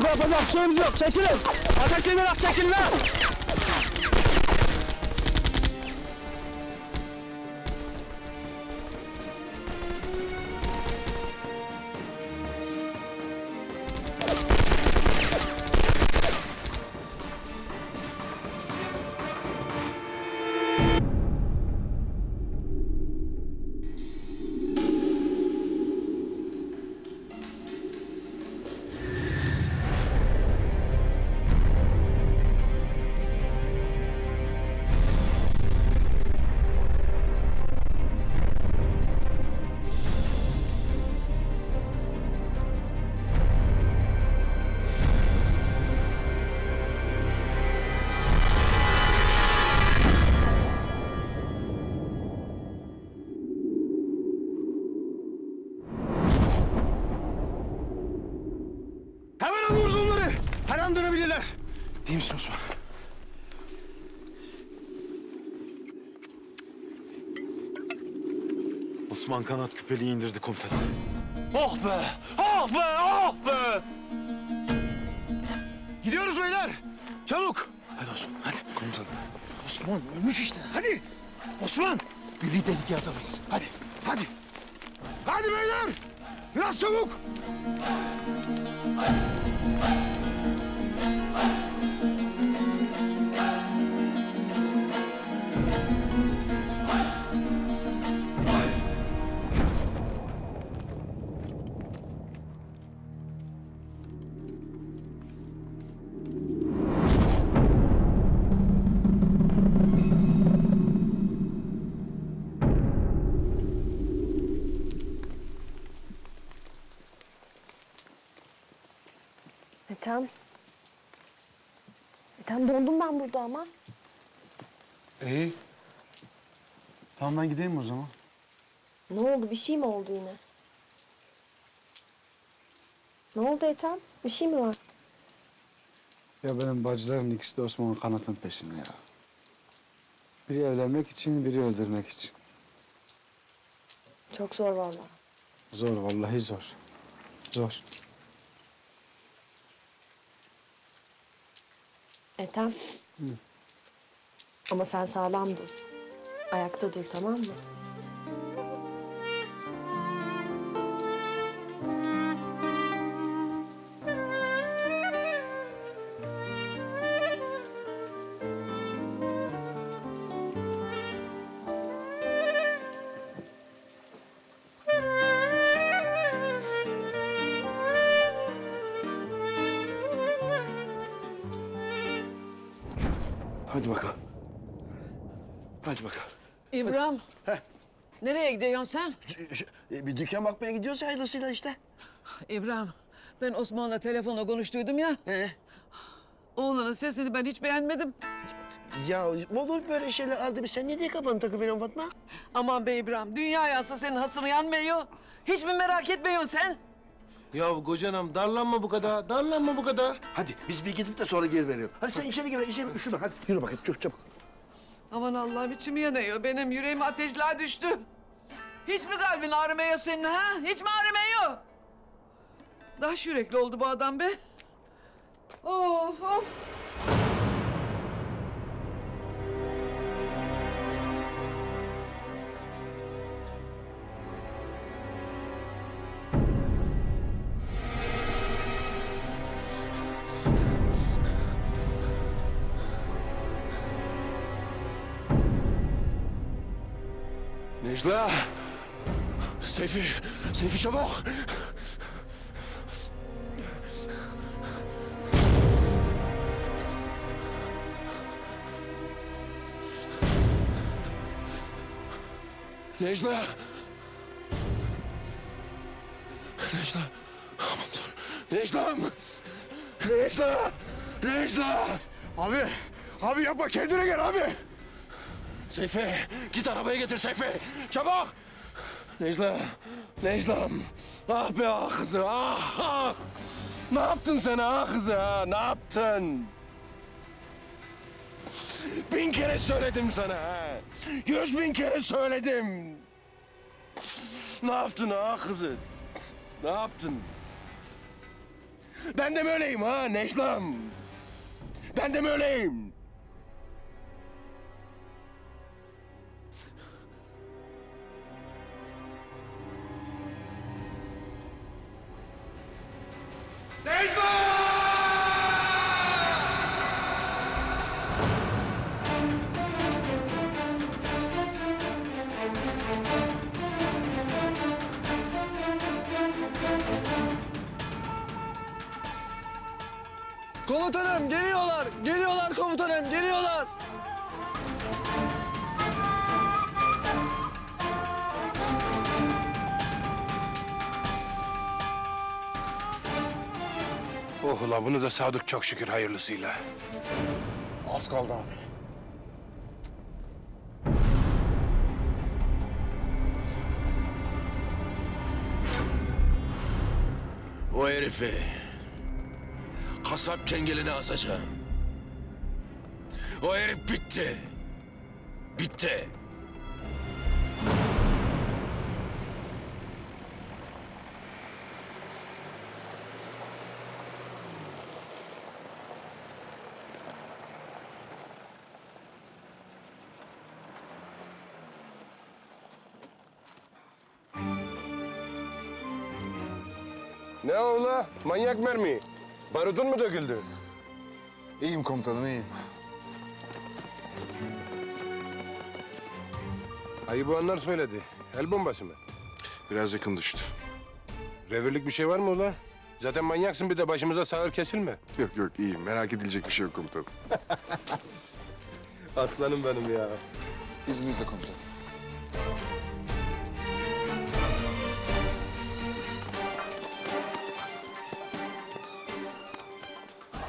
Yapacak şeyimiz yok, çekilin! Ateş ederek çekilin lan! Osman. Osman kanat küpeliği indirdi komutanım. Oh be! Oh be! Oh be! Gidiyoruz beyler! Çabuk! Hadi Osman, hadi. Komutanım. Osman ölmüş işte, hadi! Osman! Bir liderlik yaratamayız, hadi, hadi! Hadi beyler! Biraz çabuk! Ethem dondum ben burada ama. İyi. Tamam ben gideyim o zaman. Ne oldu? Bir şey mi oldu yine? Ne oldu Ethem? Bir şey mi var? Ya benim bacıların ikisi de Osman'ın kanatının peşinde ya. Biri evlenmek için, biri öldürmek için. Çok zor vallahi. Zor vallahi zor. Zor. Ethem, ama sen sağlam dur, ayakta dur tamam mı? Hadi bakalım. Hadi bakalım. İbrahim. Heh. Nereye gidiyorsun sen? Bir dükkan bakmaya gidiyoruz hayırlısıyla işte. İbrahim, ben Osman'la telefonla konuştuydum ya. Oğlanın sesini ben hiç beğenmedim. Ya olur böyle şeyler Arda, sen ne diye kafanı takıveriyorsun Fatma? Aman be İbrahim, dünya yansa senin hasırı yanmıyor. Hiç mi merak etmiyorsun sen? Ya kocanam darlanma bu kadar, darlanma bu kadar. Hadi biz bir gidip de sonra geri veriyorum. Hadi sen içeri gir, içeri üşüme. Hadi yürü bakayım, çabuk çabuk. Aman Allah'ım içim yanıyor, benim yüreğim ateşliğe düştü. Hiç mi kalbin ağrımıyor senin ha? Hiç mi ağrımıyor? Daş yürekli oldu bu adam be. Of of. Necla! Seyfi! Seyfi çabuk! Necla! Necla! Aman Tanrım! Necla'm! Necla! Necla! Abi! Abi yapma! Kendine gel abi! Seyfi! Git arabayı getir Seyfi! Çabuk! Necla! Necla'm! Ah be ah kızı! Ah ah! Ne yaptın sen ah kızı ha? Ne yaptın? 1000 kere söyledim sana ha! 100.000 kere söyledim! Ne yaptın ha kızı? Ne yaptın? Ben de mi öyleyim ha Necla'm? Ben de mi öyleyim? Komutanım geliyorlar, geliyorlar komutanım, geliyorlar. Oh ulan bunu da Sadık çok şükür hayırlısıyla. Az kaldı abi. O herifi kasap çengelini asacağım. O herif bitti. Bitti. Ne ola? Manyak mermi. Barutun mu döküldü? İyiyim komutanım, iyiyim. Ayıboğanlar söyledi. El bombası mı? Biraz yakın düştü. Revirlik bir şey var mı ola? Zaten manyaksın bir de başımıza sağır kesilme. Yok yok, iyiyim. Merak edilecek bir şey yok komutanım. Aslanım benim ya. İzninizle komutanım.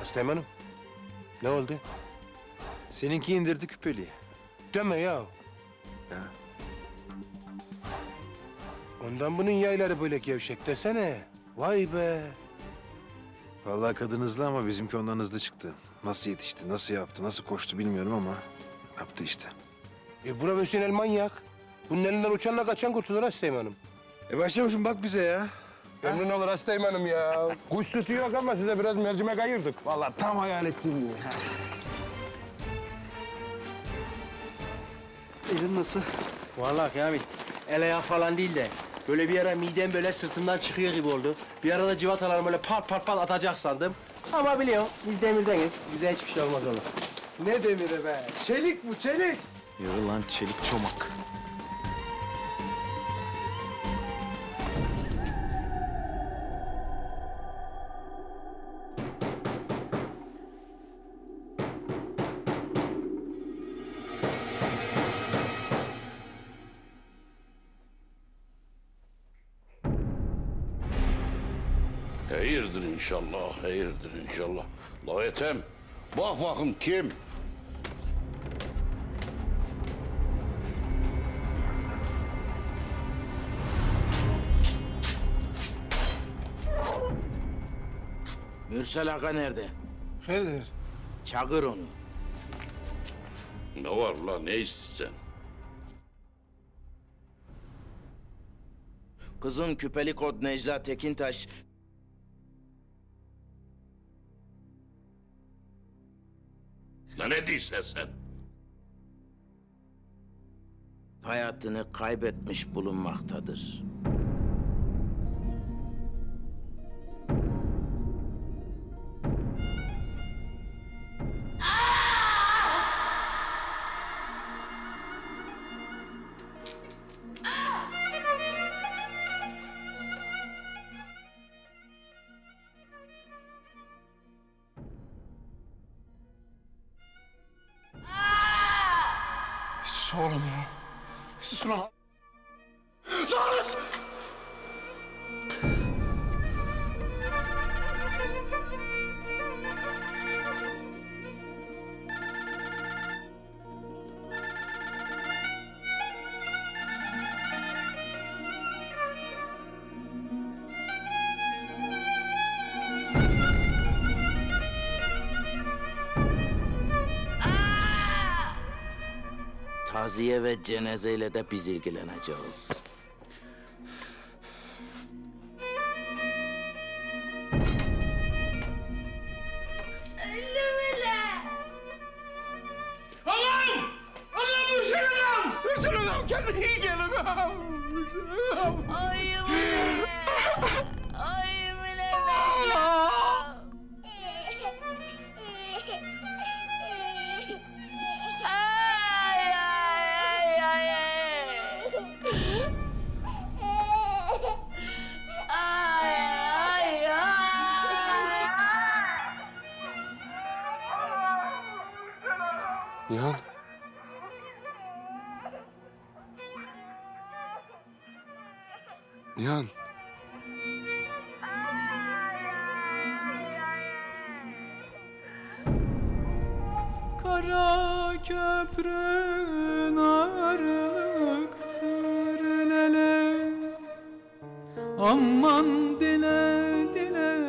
Aştayman Hanım, ne oldu? Seninki indirdi küpeliği. Deme ya. Ondan bunun yayları böyle gevşek desene. Vay be. Vallahi kadın hızlı ama bizimki ondan hızlı çıktı. Nasıl yetişti, nasıl yaptı, nasıl koştu bilmiyorum ama yaptı işte. Bura Hüseyin manyak. Bunun elinden uçanla kaçan kurtulur Aştayman Hanım. Başlamışım bak bize ya. Ömrün olur Aştayman Hanım ya. Kuş sütü yok ama size biraz mercimek ayırdık. Vallahi tam hayal ettiğim gibi. Elin nasıl? Vallahi Kamil, el ayağı falan değil de böyle bir ara midem böyle sırtımdan çıkıyor gibi oldu. Bir arada civatalarımı böyle pat atacak sandım. Ama biliyorum biz demirdeniz, bize hiçbir şey olmaz oğlum. Ne demiri be? Çelik bu çelik. Yok lan çelik çomak. Hayırdır inşallah, hayırdır inşallah. La Ethem, bak bakın kim? Mürsel Aga nerede? Hayırdır? Çağır onu. Ne var la, ne istiyorsun? Kızım küpeli kod Necla Tekintaş... La ne diyorsun sen? Hayatını kaybetmiş bulunmaktadır. Taziye ve cenazeyle de biz ilgileneceğiz. Allah'ım! Allah'ım Hüseyin adam! Hüseyin adam kendine iyi gelin! Ay Müleğe! Ay Müleğe! Nihan? Nihan? Kara köprün ağırlıktır lele, aman dile dile.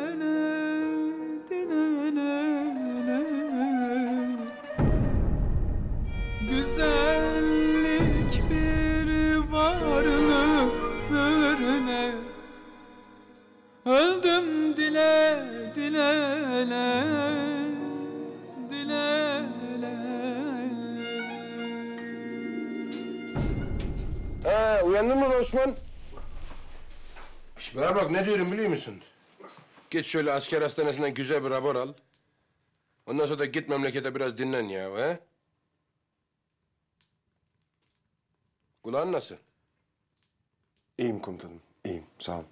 Güzellik bir varlıktır ne? Öldüm dile dilele dilele. Uyandın mı Osman? Şş, bana bak ne diyorum biliyor musun? Git şöyle asker hastanesinden güzel bir rapor al. Ondan sonra da git memlekete biraz dinlen ya, he? Kulağın nasıl? İyiyim komutanım, iyiyim. Sağ ol.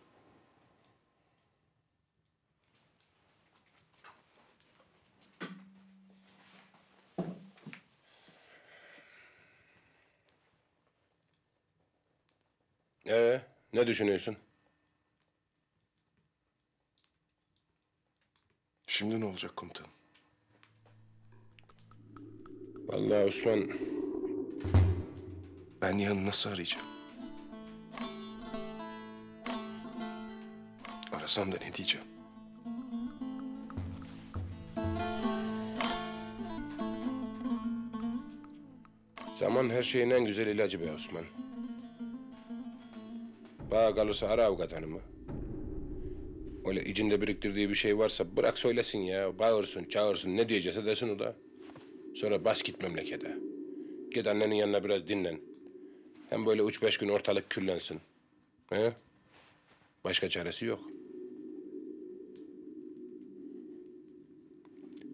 Ne düşünüyorsun? Şimdi ne olacak komutanım? Vallahi Osman... Ben Nihan'ı nasıl arayacağım? Arasam da ne diyeceğim? Zaman her şeyin en güzel ilacı be Osman. Bana kalırsa ara avukat hanımı. Öyle içinde biriktirdiği bir şey varsa bırak söylesin ya. Bağırsın, çağırsın, ne diyecekse desin o da. Sonra bas git memlekete. Git annenin yanına biraz dinlen. Hem böyle 3-5 gün ortalık küllensin. He? Başka çaresi yok.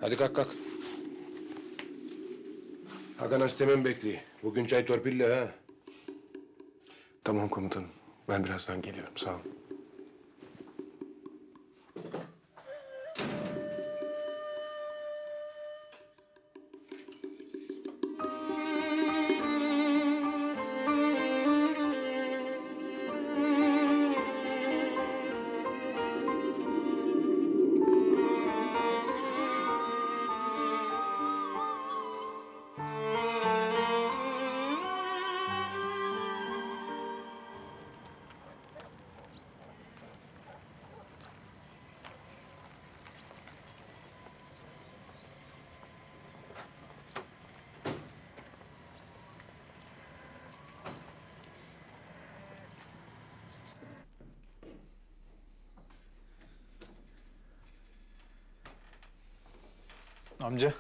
Hadi kalk kalk. Hakan hastemem bekliyor. Bugün çay torpille ha. Tamam komutanım. Ben birazdan geliyorum. Sağ ol. Amca.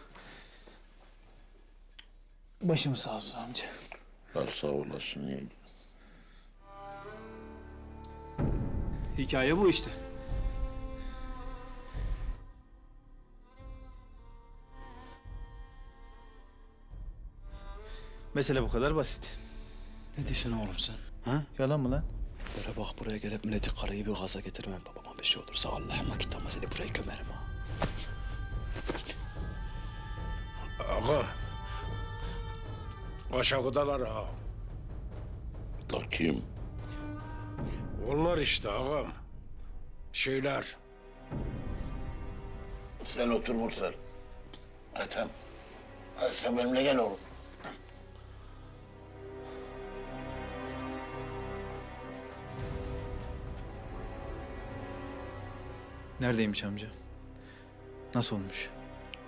Başım sağ olsun amca. Allah sağ olasın yeğenim. Hikaye bu işte. Mesele bu kadar basit. Ne diyorsun oğlum sen? Ha? Yalan mı lan? Böyle bak buraya gelip milleti karıyı bir gaza getirmem. Babama bir şey olursa Allah'ıma kitabıma seni buraya gömerim ha. Ağa. Aşağıdalar ha. Da kim? Onlar işte ağam. Şeyler. Sen otur Mursal. Ethem. Sen benimle gel oğlum. Neredeymiş amca? Nasıl olmuş?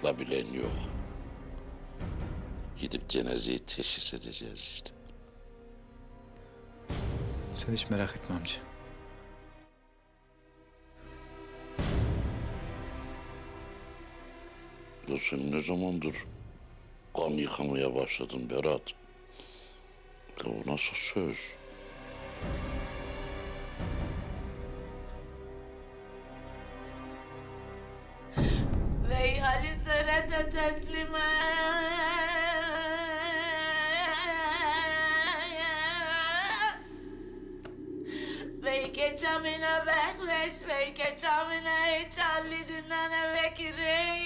La bilen yok. Gidip cenazeyi teşhis edeceğiz işte. Sen hiç merak etme amca. Ya sen ne zamandır kan yıkamaya başladın Berat? Ya o nasıl söz? Veyhali serete teslime. Çamına bekleş ve çamına içerli dinlene vekiri.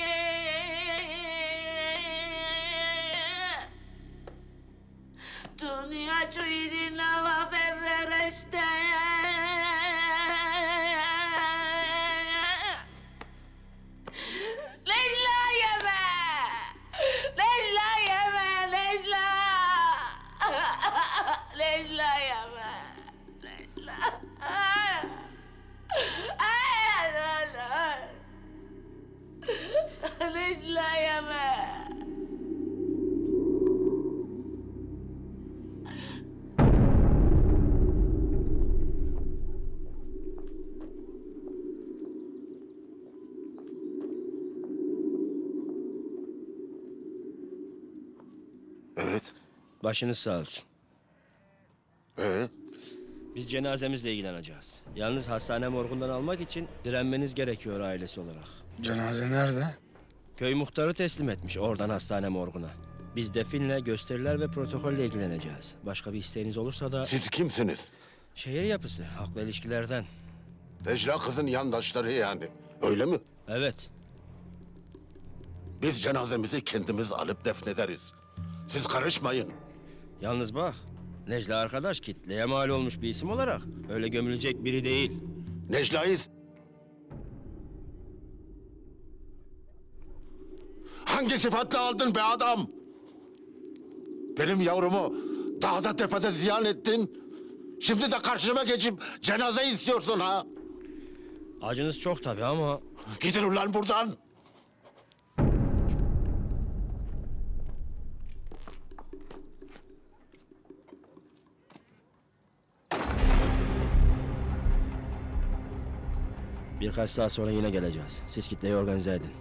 Dünya çoğu dinlava ferrer işte. Necla yeme! Necla yeme! Necla! Necla yeme! Necla! Necla yeme. Evet. Başınız sağ olsun. Evet. Biz cenazemizle ilgileneceğiz. Yalnız hastane morgundan almak için direnmeniz gerekiyor ailesi olarak. Cenaze nerede? Köy muhtarı teslim etmiş oradan hastane morguna. Biz definle, gösteriler ve protokolle ilgileneceğiz. Başka bir isteğiniz olursa da... Siz kimsiniz? Şehir yapısı, halkla ilişkilerden. Necla kızın yandaşları yani. Öyle mi? Evet. Biz cenazemizi kendimiz alıp defnederiz. Siz karışmayın. Yalnız bak... Necla arkadaş kitleye mal olmuş bir isim olarak öyle gömülecek biri değil. Necla'yız. Hangi sıfatla aldın be adam? Benim yavrumu dağda tepede ziyan ettin. Şimdi de karşıma geçip cenaze istiyorsun ha? Acınız çok tabii ama... Gidin ulan buradan. Birkaç saat sonra yine geleceğiz. Siz kitleyi organize edin.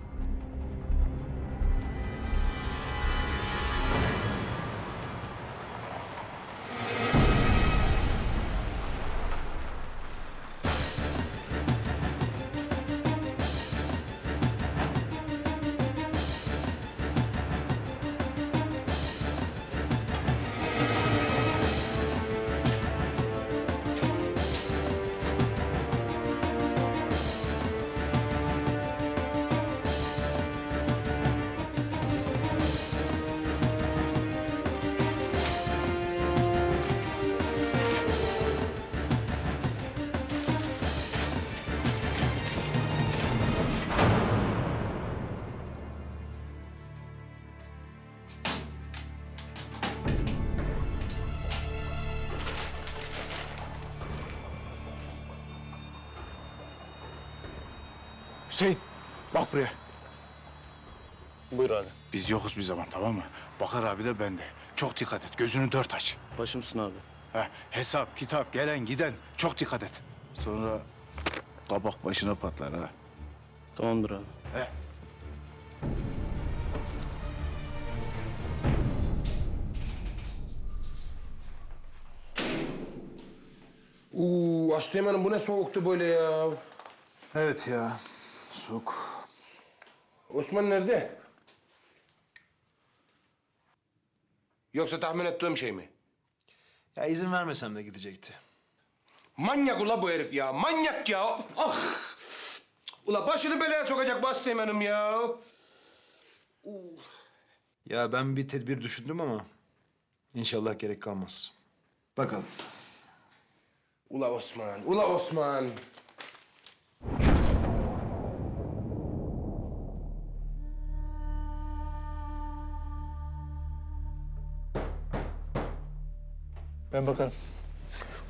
Hüseyin, bak buraya. Buyur abi. Biz yokuz bir zaman, tamam mı? Bakır abi de bende. Çok dikkat et, gözünü dört aç. Başımsın abi. Heh, hesap, kitap, gelen giden. Çok dikkat et. Sonra kabak başına patlar ha. Tamamdır abi. Heh. Oo, Aştayman'ın bu ne soğuktu böyle ya? Evet ya, soğuk. Osman nerede? Yoksa tahmin ettiğim şey mi? Ya izin vermesem de gidecekti. Manyak ula bu herif ya, manyak ya! Ah! Ula başını belaya sokacak bu Aştayman'ım ya! Ya ben bir tedbir düşündüm ama inşallah gerek kalmaz. Bakalım. Ula Osman, ula Osman! Ben bakarım.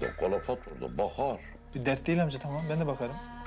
O kalafat orada bakar. Bir dert değil amca, tamam. Ben de bakarım.